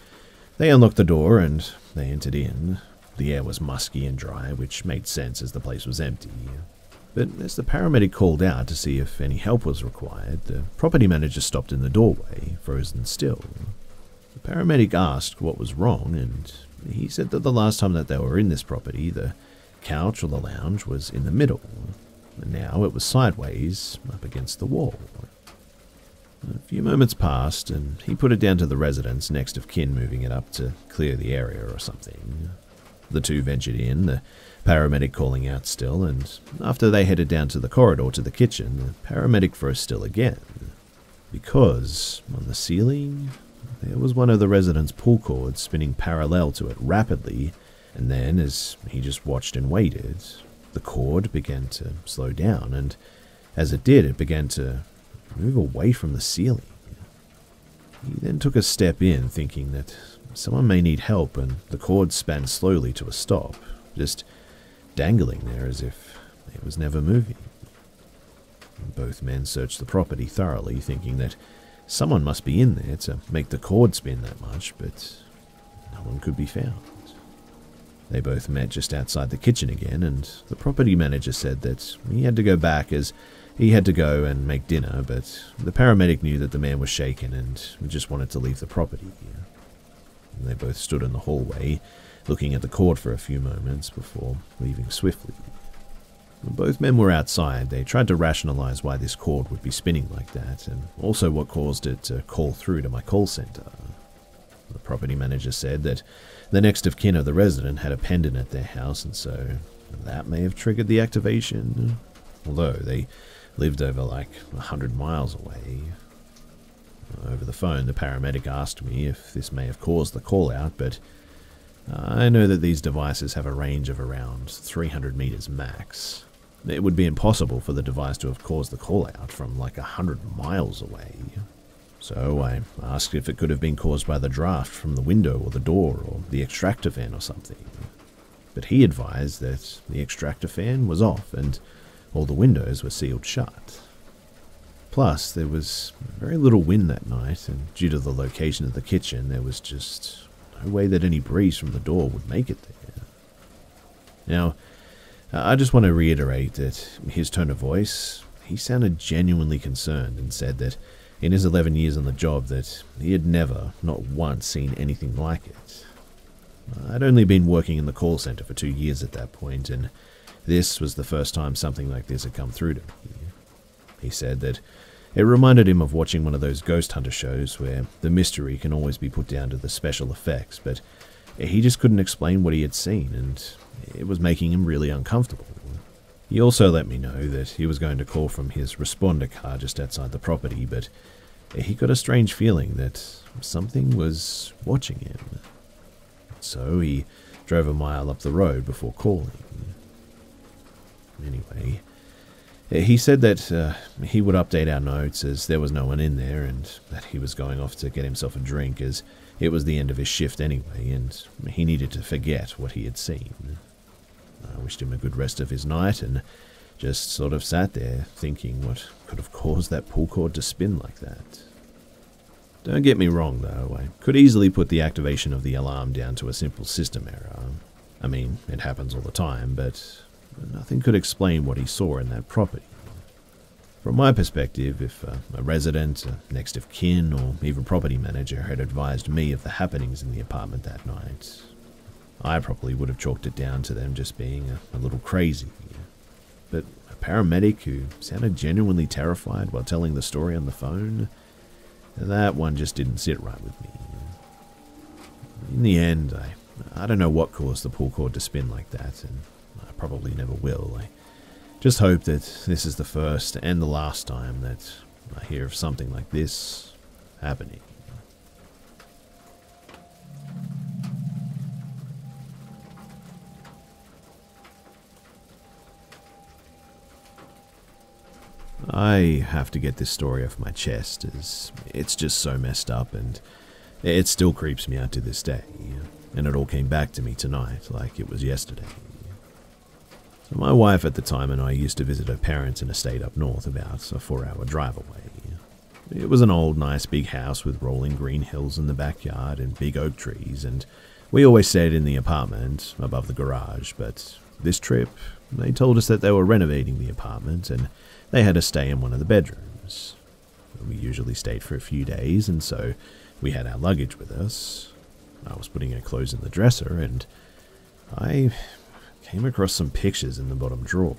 they unlocked the door and they entered in. The air was musky and dry, which made sense as the place was empty. But as the paramedic called out to see if any help was required, the property manager stopped in the doorway, frozen still. The paramedic asked what was wrong, and he said that the last time that they were in this property, the couch or the lounge was in the middle, and now it was sideways up against the wall. A few moments passed, and he put it down to the residents next of kin moving it up to clear the area or something. The two ventured in, the paramedic calling out still, and after they headed down to the corridor to the kitchen, the paramedic froze still again, because on the ceiling there was one of the residents' pull cords spinning parallel to it rapidly, and then as he just watched and waited, the cord began to slow down, and as it did, it began to move away from the ceiling. He then took a step in, thinking that someone may need help, and the cord span slowly to a stop, just dangling there as if it was never moving. Both men searched the property thoroughly, thinking that someone must be in there to make the cord spin that much, but no one could be found. They both met just outside the kitchen again, and the property manager said that he had to go back as he had to go and make dinner, but the paramedic knew that the man was shaken and just wanted to leave the property. They both stood in the hallway, looking at the cord for a few moments before leaving swiftly. When both men were outside, they tried to rationalize why this cord would be spinning like that, and also what caused it to call through to my call center. The property manager said that the next of kin of the resident had a pendant at their house, and so that may have triggered the activation, although they lived over like 100 miles away. Over the phone, the paramedic asked me if this may have caused the call-out, but I know that these devices have a range of around 300 meters max. It would be impossible for the device to have caused the call-out from like 100 miles away. So I asked if it could have been caused by the draft from the window or the door or the extractor fan or something. But he advised that the extractor fan was off and all the windows were sealed shut. Plus, there was very little wind that night, and due to the location of the kitchen, there was just no way that any breeze from the door would make it there. Now, I just want to reiterate that his tone of voice, he sounded genuinely concerned and said that in his 11 years on the job that he had never, not once, seen anything like it. I'd only been working in the call center for 2 years at that point, and this was the first time something like this had come through to me. He said that it reminded him of watching one of those ghost hunter shows where the mystery can always be put down to the special effects, but he just couldn't explain what he had seen, and it was making him really uncomfortable. He also let me know that he was going to call from his responder car just outside the property, but he got a strange feeling that something was watching him. So he drove a mile up the road before calling. Anyway, he said that he would update our notes as there was no one in there and that he was going off to get himself a drink as it was the end of his shift anyway and he needed to forget what he had seen. I wished him a good rest of his night and just sort of sat there thinking what could have caused that pull cord to spin like that. Don't get me wrong though, I could easily put the activation of the alarm down to a simple system error. I mean, it happens all the time, but nothing could explain what he saw in that property. From my perspective, if a resident, a next of kin, or even property manager had advised me of the happenings in the apartment that night, I probably would have chalked it down to them just being a little crazy. but a paramedic who sounded genuinely terrified while telling the story on the phone, that one just didn't sit right with me. In the end, I don't know what caused the pull cord to spin like that, and I probably never will. I just hope that this is the first and the last time that I hear of something like this happening. I have to get this story off my chest, as it's just so messed up, and it still creeps me out to this day, and it all came back to me tonight like it was yesterday. So my wife at the time and I used to visit her parents in a state up north, about a 4-hour drive away. It was an old, nice big house with rolling green hills in the backyard and big oak trees, and we always stayed in the apartment above the garage, but this trip, they told us that they were renovating the apartment, and they had us stay in one of the bedrooms. We usually stayed for a few days, and so we had our luggage with us. I was putting her clothes in the dresser, and I came across some pictures in the bottom drawer.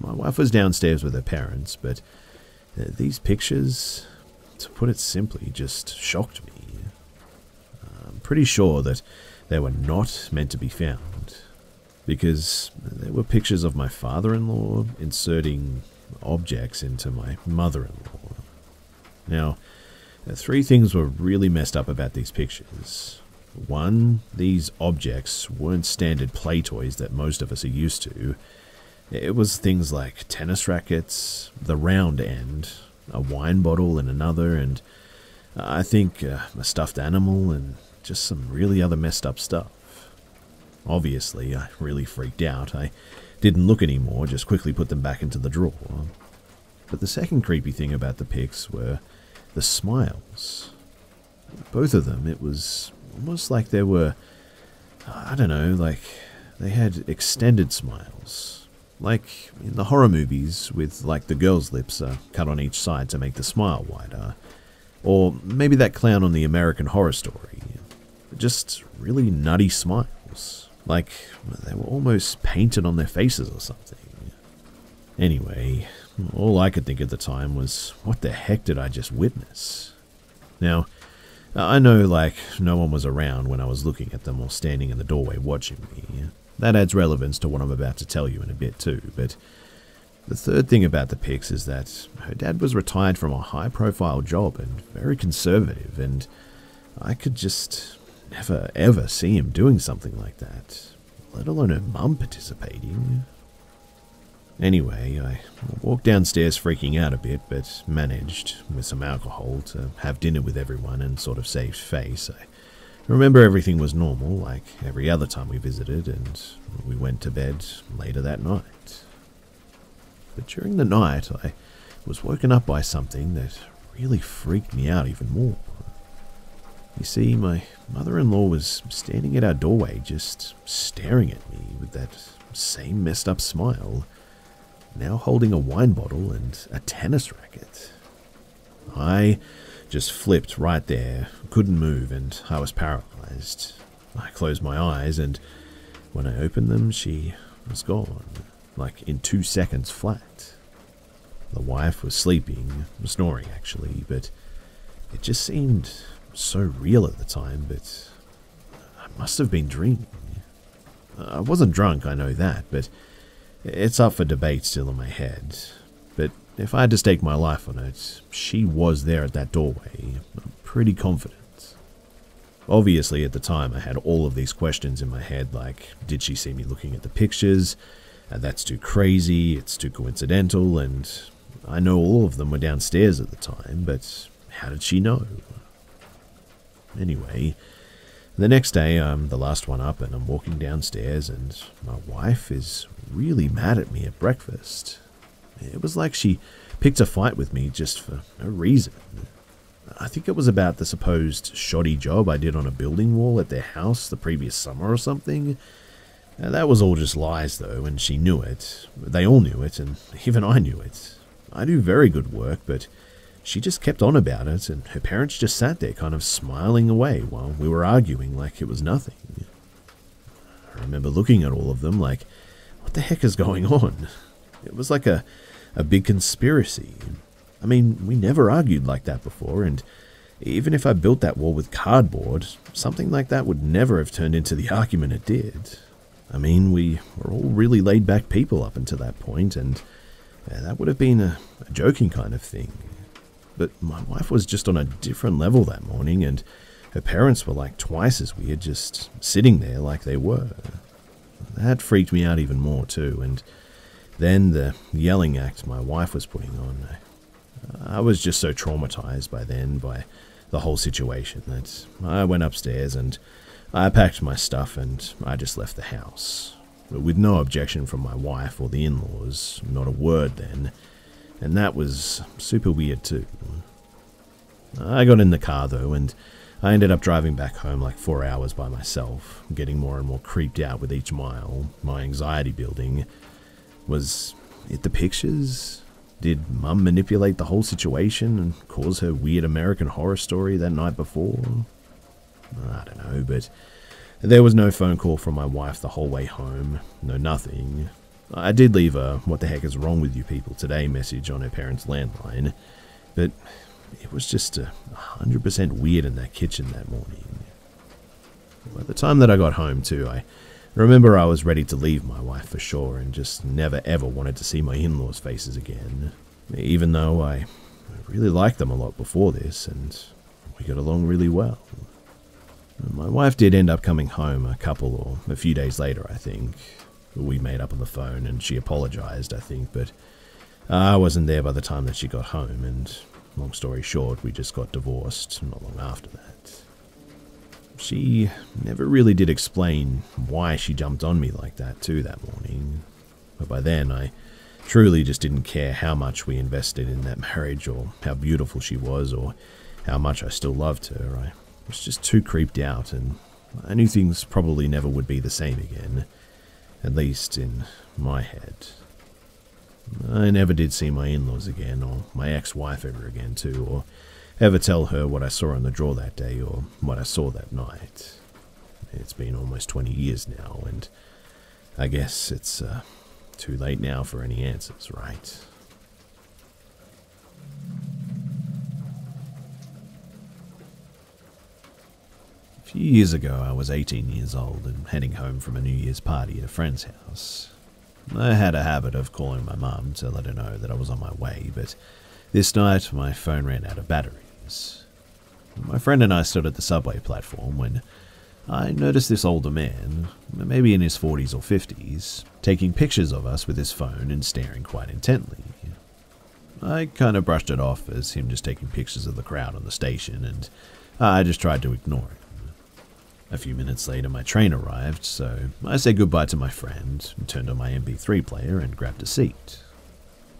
My wife was downstairs with her parents, but these pictures, to put it simply, just shocked me. I'm pretty sure that they were not meant to be found, because they were pictures of my father-in-law inserting objects into my mother-in-law. Now, three things were really messed up about these pictures. One, these objects weren't standard play toys that most of us are used to. It was things like tennis rackets, the round end, a wine bottle in another, and I think a stuffed animal, and just some really other messed up stuff. Obviously, I really freaked out. I didn't look anymore, just quickly put them back into the drawer. But the second creepy thing about the pics were the smiles. Both of them, it was almost like they were, I don't know, like they had extended smiles. Like in the horror movies with, like, the girl's lips are cut on each side to make the smile wider. Or maybe that clown on the American Horror Story. Just really nutty smiles. Like they were almost painted on their faces or something. Anyway, all I could think at the time was, what the heck did I just witness? Now, I know, like, no one was around when I was looking at them or standing in the doorway watching me. That adds relevance to what I'm about to tell you in a bit too, but the third thing about the pics is that her dad was retired from a high-profile job and very conservative, and I could just never ever see him doing something like that, let alone her mum participating. Anyway, I walked downstairs freaking out a bit, but managed, with some alcohol, to have dinner with everyone and sort of saved face. I remember everything was normal, like every other time we visited, and we went to bed later that night. But during the night, I was woken up by something that really freaked me out even more. You see, my mother-in-law was standing at our doorway, just staring at me with that same messed up smile, now holding a wine bottle and a tennis racket. I just flipped right there, couldn't move, and I was paralyzed. I closed my eyes, and when I opened them, she was gone, like in 2 seconds flat. The wife was sleeping, snoring actually, but it just seemed so real at the time, but I must have been dreaming. I wasn't drunk, I know that, but it's up for debate still in my head. But if I had to stake my life on it, she was there at that doorway. I'm pretty confident. Obviously, at the time, I had all of these questions in my head, like, did she see me looking at the pictures? That's too crazy, it's too coincidental, and I know all of them were downstairs at the time, but how did she know? Anyway, the next day, I'm the last one up and I'm walking downstairs, and my wife is really mad at me at breakfast. It was like she picked a fight with me just for no reason. I think it was about the supposed shoddy job I did on a building wall at their house the previous summer or something. That was all just lies though, and she knew it. They all knew it, and even I knew it. I do very good work, but she just kept on about it, and her parents just sat there kind of smiling away while we were arguing like it was nothing. I remember looking at all of them like What the heck is going on? It was like a big conspiracy. I mean, we never argued like that before, and even if I built that wall with cardboard, something like that would never have turned into the argument it did. I mean, we were all really laid-back people up until that point, and that would have been a joking kind of thing. But my wife was just on a different level that morning, and her parents were like twice as weird, just sitting there like they were. That freaked me out even more too, and then the yelling act my wife was putting on. I was just so traumatized by then by the whole situation that I went upstairs and I packed my stuff and I just left the house. With no objection from my wife or the in-laws, not a word then. And that was super weird too. I got in the car though, and I ended up driving back home like 4 hours by myself, getting more and more creeped out with each mile. My anxiety building. Was it the pictures? Did Mum manipulate the whole situation and cause her weird American Horror Story that night before? I don't know, but there was no phone call from my wife the whole way home. No nothing. I did leave a "what the heck is wrong with you people today" message on her parents' landline, but it was just 100% weird in that kitchen that morning. By the time that I got home too, I remember I was ready to leave my wife for sure and just never ever wanted to see my in-laws' faces again, even though I really liked them a lot before this and we got along really well. My wife did end up coming home a couple or a few days later, I think. We made up on the phone and she apologized, I think, but I wasn't there by the time that she got home, and long story short, we just got divorced not long after that. She never really did explain why she jumped on me like that too that morning, but by then I truly just didn't care how much we invested in that marriage or how beautiful she was or how much I still loved her. I was just too creeped out, and I knew things probably never would be the same again, at least in my head. I never did see my in-laws again, or my ex-wife ever again too, or ever tell her what I saw in the drawer that day or what I saw that night. It's been almost 20 years now, and I guess it's too late now for any answers, right? A few years ago, I was 18 years old and heading home from a New Year's party at a friend's house. I had a habit of calling my mum to let her know that I was on my way, but this night my phone ran out of batteries. My friend and I stood at the subway platform when I noticed this older man, maybe in his 40s or 50s, taking pictures of us with his phone and staring quite intently. I kind of brushed it off as him just taking pictures of the crowd on the station, and I just tried to ignore it. A few minutes later, my train arrived, so I said goodbye to my friend, turned on my MP3 player, and grabbed a seat.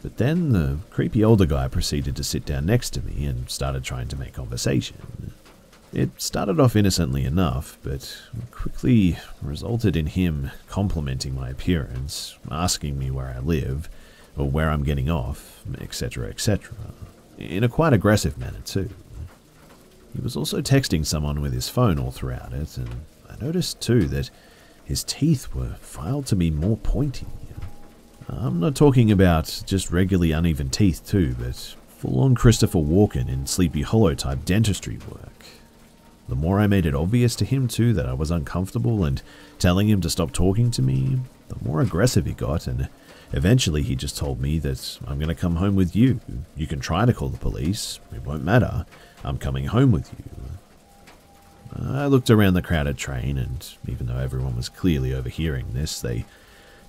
But then the creepy older guy proceeded to sit down next to me and started trying to make conversation. It started off innocently enough, but quickly resulted in him complimenting my appearance, asking me where I live, or where I'm getting off, etc., etc., in a quite aggressive manner too. He was also texting someone with his phone all throughout it, and I noticed too that his teeth were filed to be more pointy. I'm not talking about just regularly uneven teeth too, but full-on Christopher Walken in Sleepy Hollow type dentistry work. The more I made it obvious to him too that I was uncomfortable and telling him to stop talking to me, the more aggressive he got, and eventually he just told me that I'm going to come home with you. You can try to call the police, it won't matter. I'm coming home with you. I looked around the crowded train, and even though everyone was clearly overhearing this, they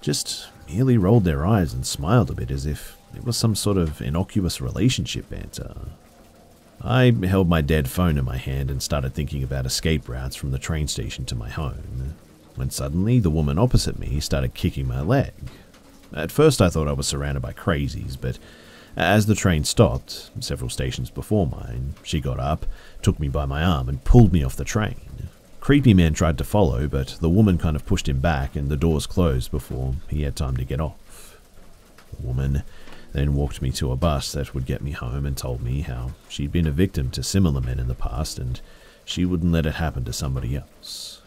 just merely rolled their eyes and smiled a bit as if it was some sort of innocuous relationship banter. I held my dead phone in my hand and started thinking about escape routes from the train station to my home, when suddenly the woman opposite me started kicking my leg. At first I thought I was surrounded by crazies, but as the train stopped, several stations before mine, she got up, took me by my arm, and pulled me off the train. Creepy man tried to follow, but the woman kind of pushed him back and the doors closed before he had time to get off. The woman then walked me to a bus that would get me home and told me how she'd been a victim to similar men in the past and she wouldn't let it happen to somebody else.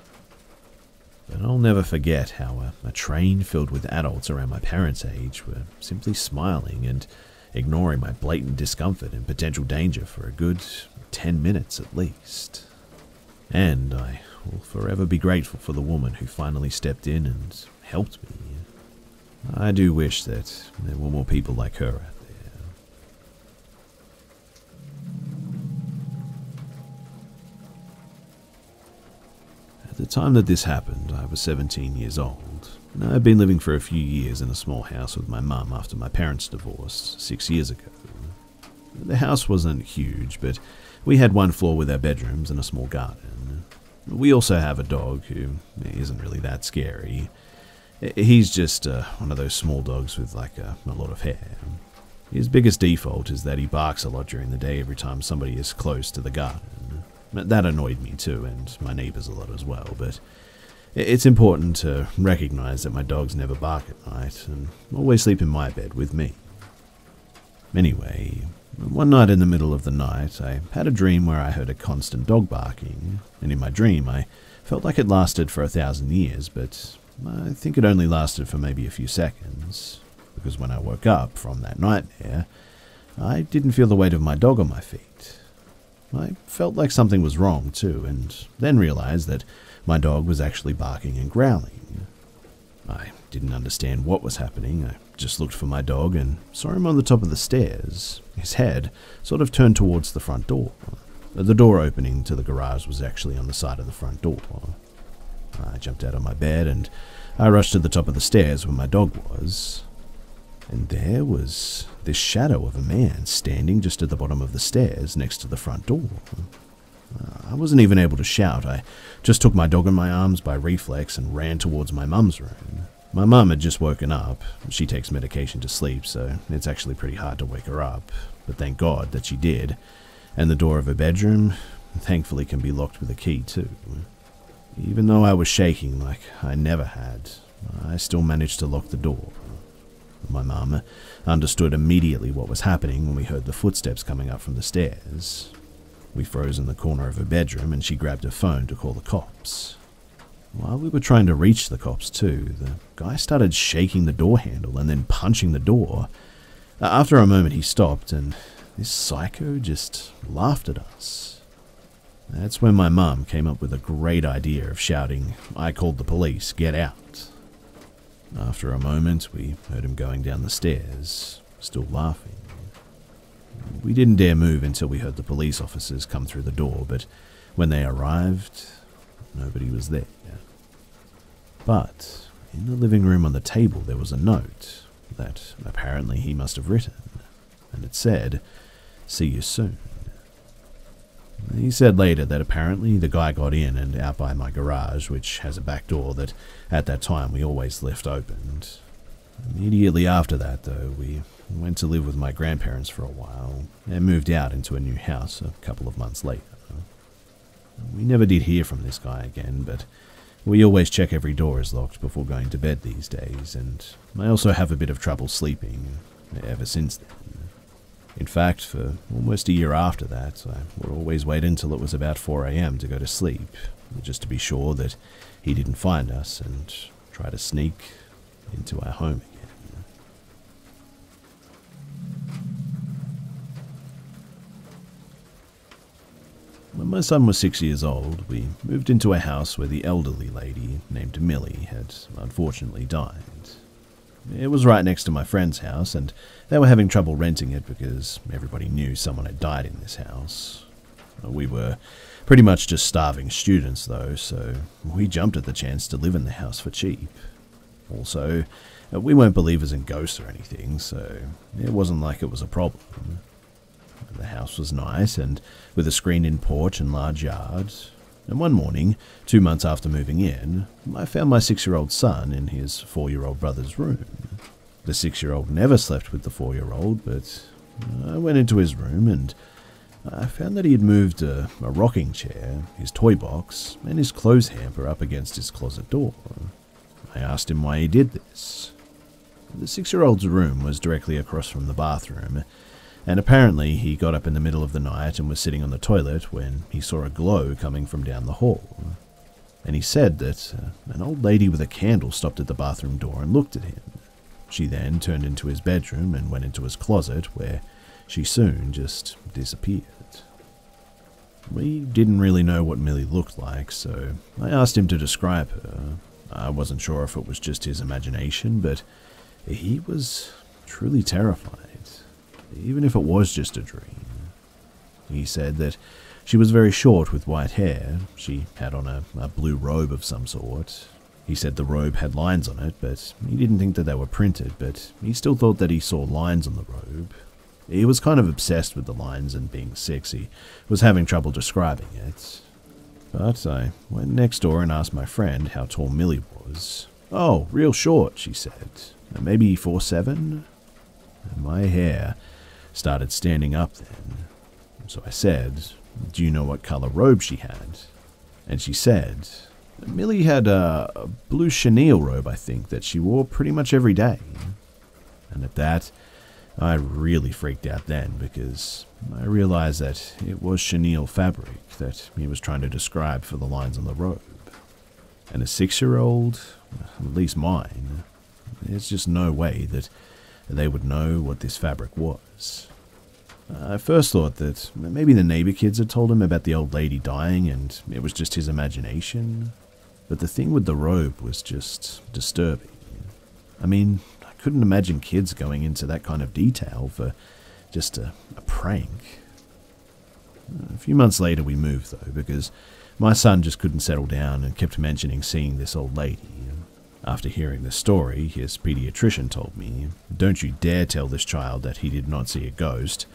But I'll never forget how a train filled with adults around my parents' age were simply smiling and ignoring my blatant discomfort and potential danger for a good 10 minutes at least. And I will forever be grateful for the woman who finally stepped in and helped me. I do wish that there were more people like her out there. At the time that this happened, I was 17 years old. I had been living for a few years in a small house with my mum after my parents' divorce 6 years ago. The house wasn't huge, but we had one floor with our bedrooms and a small garden. We also have a dog who isn't really that scary. He's just one of those small dogs with like a lot of hair. His biggest default is that he barks a lot during the day every time somebody is close to the garden. That annoyed me too, and my neighbors a lot as well, but it's important to recognize that my dogs never bark at night and always sleep in my bed with me. Anyway, one night in the middle of the night, I had a dream where I heard a constant dog barking, and in my dream I felt like it lasted for 1,000 years, but I think it only lasted for maybe a few seconds, because when I woke up from that nightmare, I didn't feel the weight of my dog on my feet. I felt like something was wrong too, and then realized that my dog was actually barking and growling. I didn't understand what was happening. I just looked for my dog and saw him on the top of the stairs, his head sort of turned towards the front door. The door opening to the garage was actually on the side of the front door. I jumped out of my bed and I rushed to the top of the stairs where my dog was. And there was this shadow of a man standing just at the bottom of the stairs next to the front door. I wasn't even able to shout. I just took my dog in my arms by reflex and ran towards my mum's room. My mum had just woken up. She takes medication to sleep, so it's actually pretty hard to wake her up. But thank God that she did. And the door of her bedroom, thankfully, can be locked with a key too. Even though I was shaking like I never had, I still managed to lock the door. My mum understood immediately what was happening when we heard the footsteps coming up from the stairs. We froze in the corner of her bedroom and she grabbed her phone to call the cops. While we were trying to reach the cops too, the guy started shaking the door handle and then punching the door. After a moment he stopped and this psycho just laughed at us. That's when my mum came up with a great idea of shouting, "I called the police, get out." After a moment, we heard him going down the stairs, still laughing. We didn't dare move until we heard the police officers come through the door, but when they arrived, nobody was there. But in the living room on the table, there was a note that apparently he must have written, and it said, "See you soon." He said later that apparently the guy got in and out by my garage, which has a back door that at that time we always left opened. Immediately after that, though, we went to live with my grandparents for a while and moved out into a new house a couple of months later. We never did hear from this guy again, but we always check every door is locked before going to bed these days, and I also have a bit of trouble sleeping ever since then. In fact, for almost a year after that, I would always wait until it was about 4 a.m. to go to sleep, just to be sure that he didn't find us and try to sneak into our home again. When my son was 6 years old, we moved into a house where the elderly lady named Millie had unfortunately died. It was right next to my friend's house, and they were having trouble renting it because everybody knew someone had died in this house. We were pretty much just starving students, though, so we jumped at the chance to live in the house for cheap. Also, we weren't believers in ghosts or anything, so it wasn't like it was a problem. The house was nice, and with a screened-in porch and large yard. And one morning, 2 months after moving in, I found my 6-year-old son in his 4-year-old brother's room. The 6-year-old never slept with the 4-year-old, but I went into his room and I found that he had moved a rocking chair, his toy box, and his clothes hamper up against his closet door. I asked him why he did this. The 6-year-old's room was directly across from the bathroom, and apparently he got up in the middle of the night and was sitting on the toilet when he saw a glow coming from down the hall. and he said that an old lady with a candle stopped at the bathroom door and looked at him. She then turned into his bedroom and went into his closet, where she soon just disappeared. We didn't really know what Millie looked like, so I asked him to describe her. I wasn't sure if it was just his imagination, but he was truly terrified, even if it was just a dream. He said that she was very short with white hair. She had on a blue robe of some sort. He said the robe had lines on it, but he didn't think that they were printed, but he still thought that he saw lines on the robe. He was kind of obsessed with the lines and being sick. He was having trouble describing it. But I went next door and asked my friend how tall Millie was. "Oh, real short," she said. "Maybe 4'7". My hair started standing up then. So I said, "Do you know what color robe she had?" And she said, "Millie had a blue chenille robe, I think, that she wore pretty much every day." And at that, I really freaked out then, because I realized that it was chenille fabric that he was trying to describe for the lines on the robe. And a 6-year-old, at least mine, there's just no way that they would know what this fabric was. I first thought that maybe the neighbor kids had told him about the old lady dying and it was just his imagination. But the thing with the robe was just disturbing. I mean, I couldn't imagine kids going into that kind of detail for just a prank. A few months later we moved though, because my son just couldn't settle down and kept mentioning seeing this old lady. After hearing the story, his pediatrician told me, "Don't you dare tell this child that he did not see a ghost.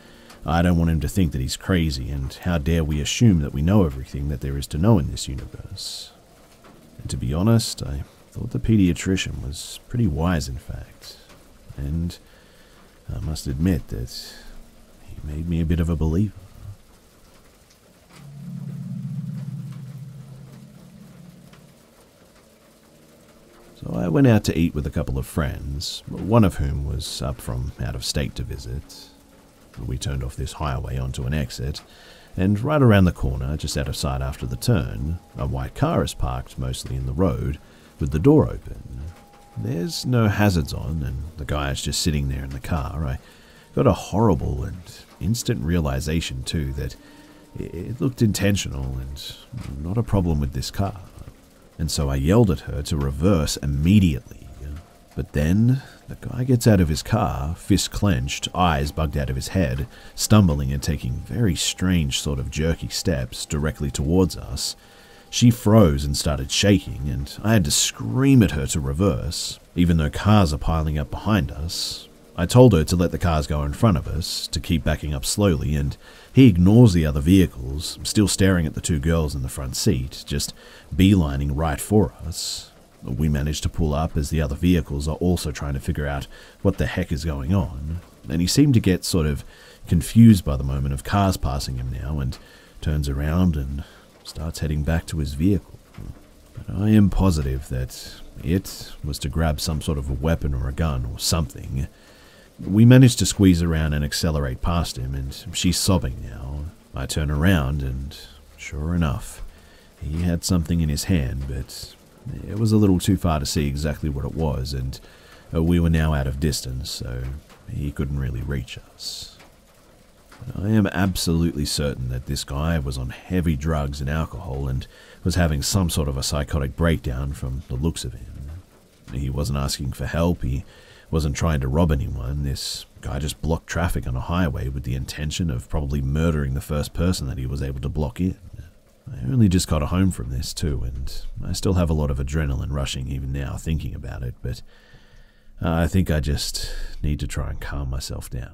I don't want him to think that he's crazy, and how dare we assume that we know everything that there is to know in this universe." And to be honest, I thought the pediatrician was pretty wise, in fact, and I must admit that he made me a bit of a believer. So I went out to eat with a couple of friends, one of whom was up from out of state to visit. We turned off this highway onto an exit, and right around the corner, just out of sight after the turn, a white car is parked mostly in the road, with the door open. There's no hazards on, and the guy is just sitting there in the car. I got a horrible and instant realization too that it looked intentional and not a problem with this car. And so I yelled at her to reverse immediately. But then the guy gets out of his car, fists clenched, eyes bugged out of his head, stumbling and taking very strange sort of jerky steps directly towards us. She froze and started shaking, and I had to scream at her to reverse, even though cars are piling up behind us. I told her to let the cars go in front of us, to keep backing up slowly, and he ignores the other vehicles, still staring at the two girls in the front seat, just beelining right for us. We managed to pull up as the other vehicles are also trying to figure out what the heck is going on, and he seemed to get sort of confused by the moment of cars passing him now, and turns around and starts heading back to his vehicle. But I am positive that it was to grab some sort of a weapon or a gun or something. We managed to squeeze around and accelerate past him, and she's sobbing now. I turn around, and sure enough, he had something in his hand, but it was a little too far to see exactly what it was, and we were now out of distance, so he couldn't really reach us. I am absolutely certain that this guy was on heavy drugs and alcohol and was having some sort of a psychotic breakdown from the looks of him. He wasn't asking for help, he wasn't trying to rob anyone. This guy just blocked traffic on a highway with the intention of probably murdering the first person that he was able to block in. I only just got home from this too, and I still have a lot of adrenaline rushing even now thinking about it, but I think I just need to try and calm myself down.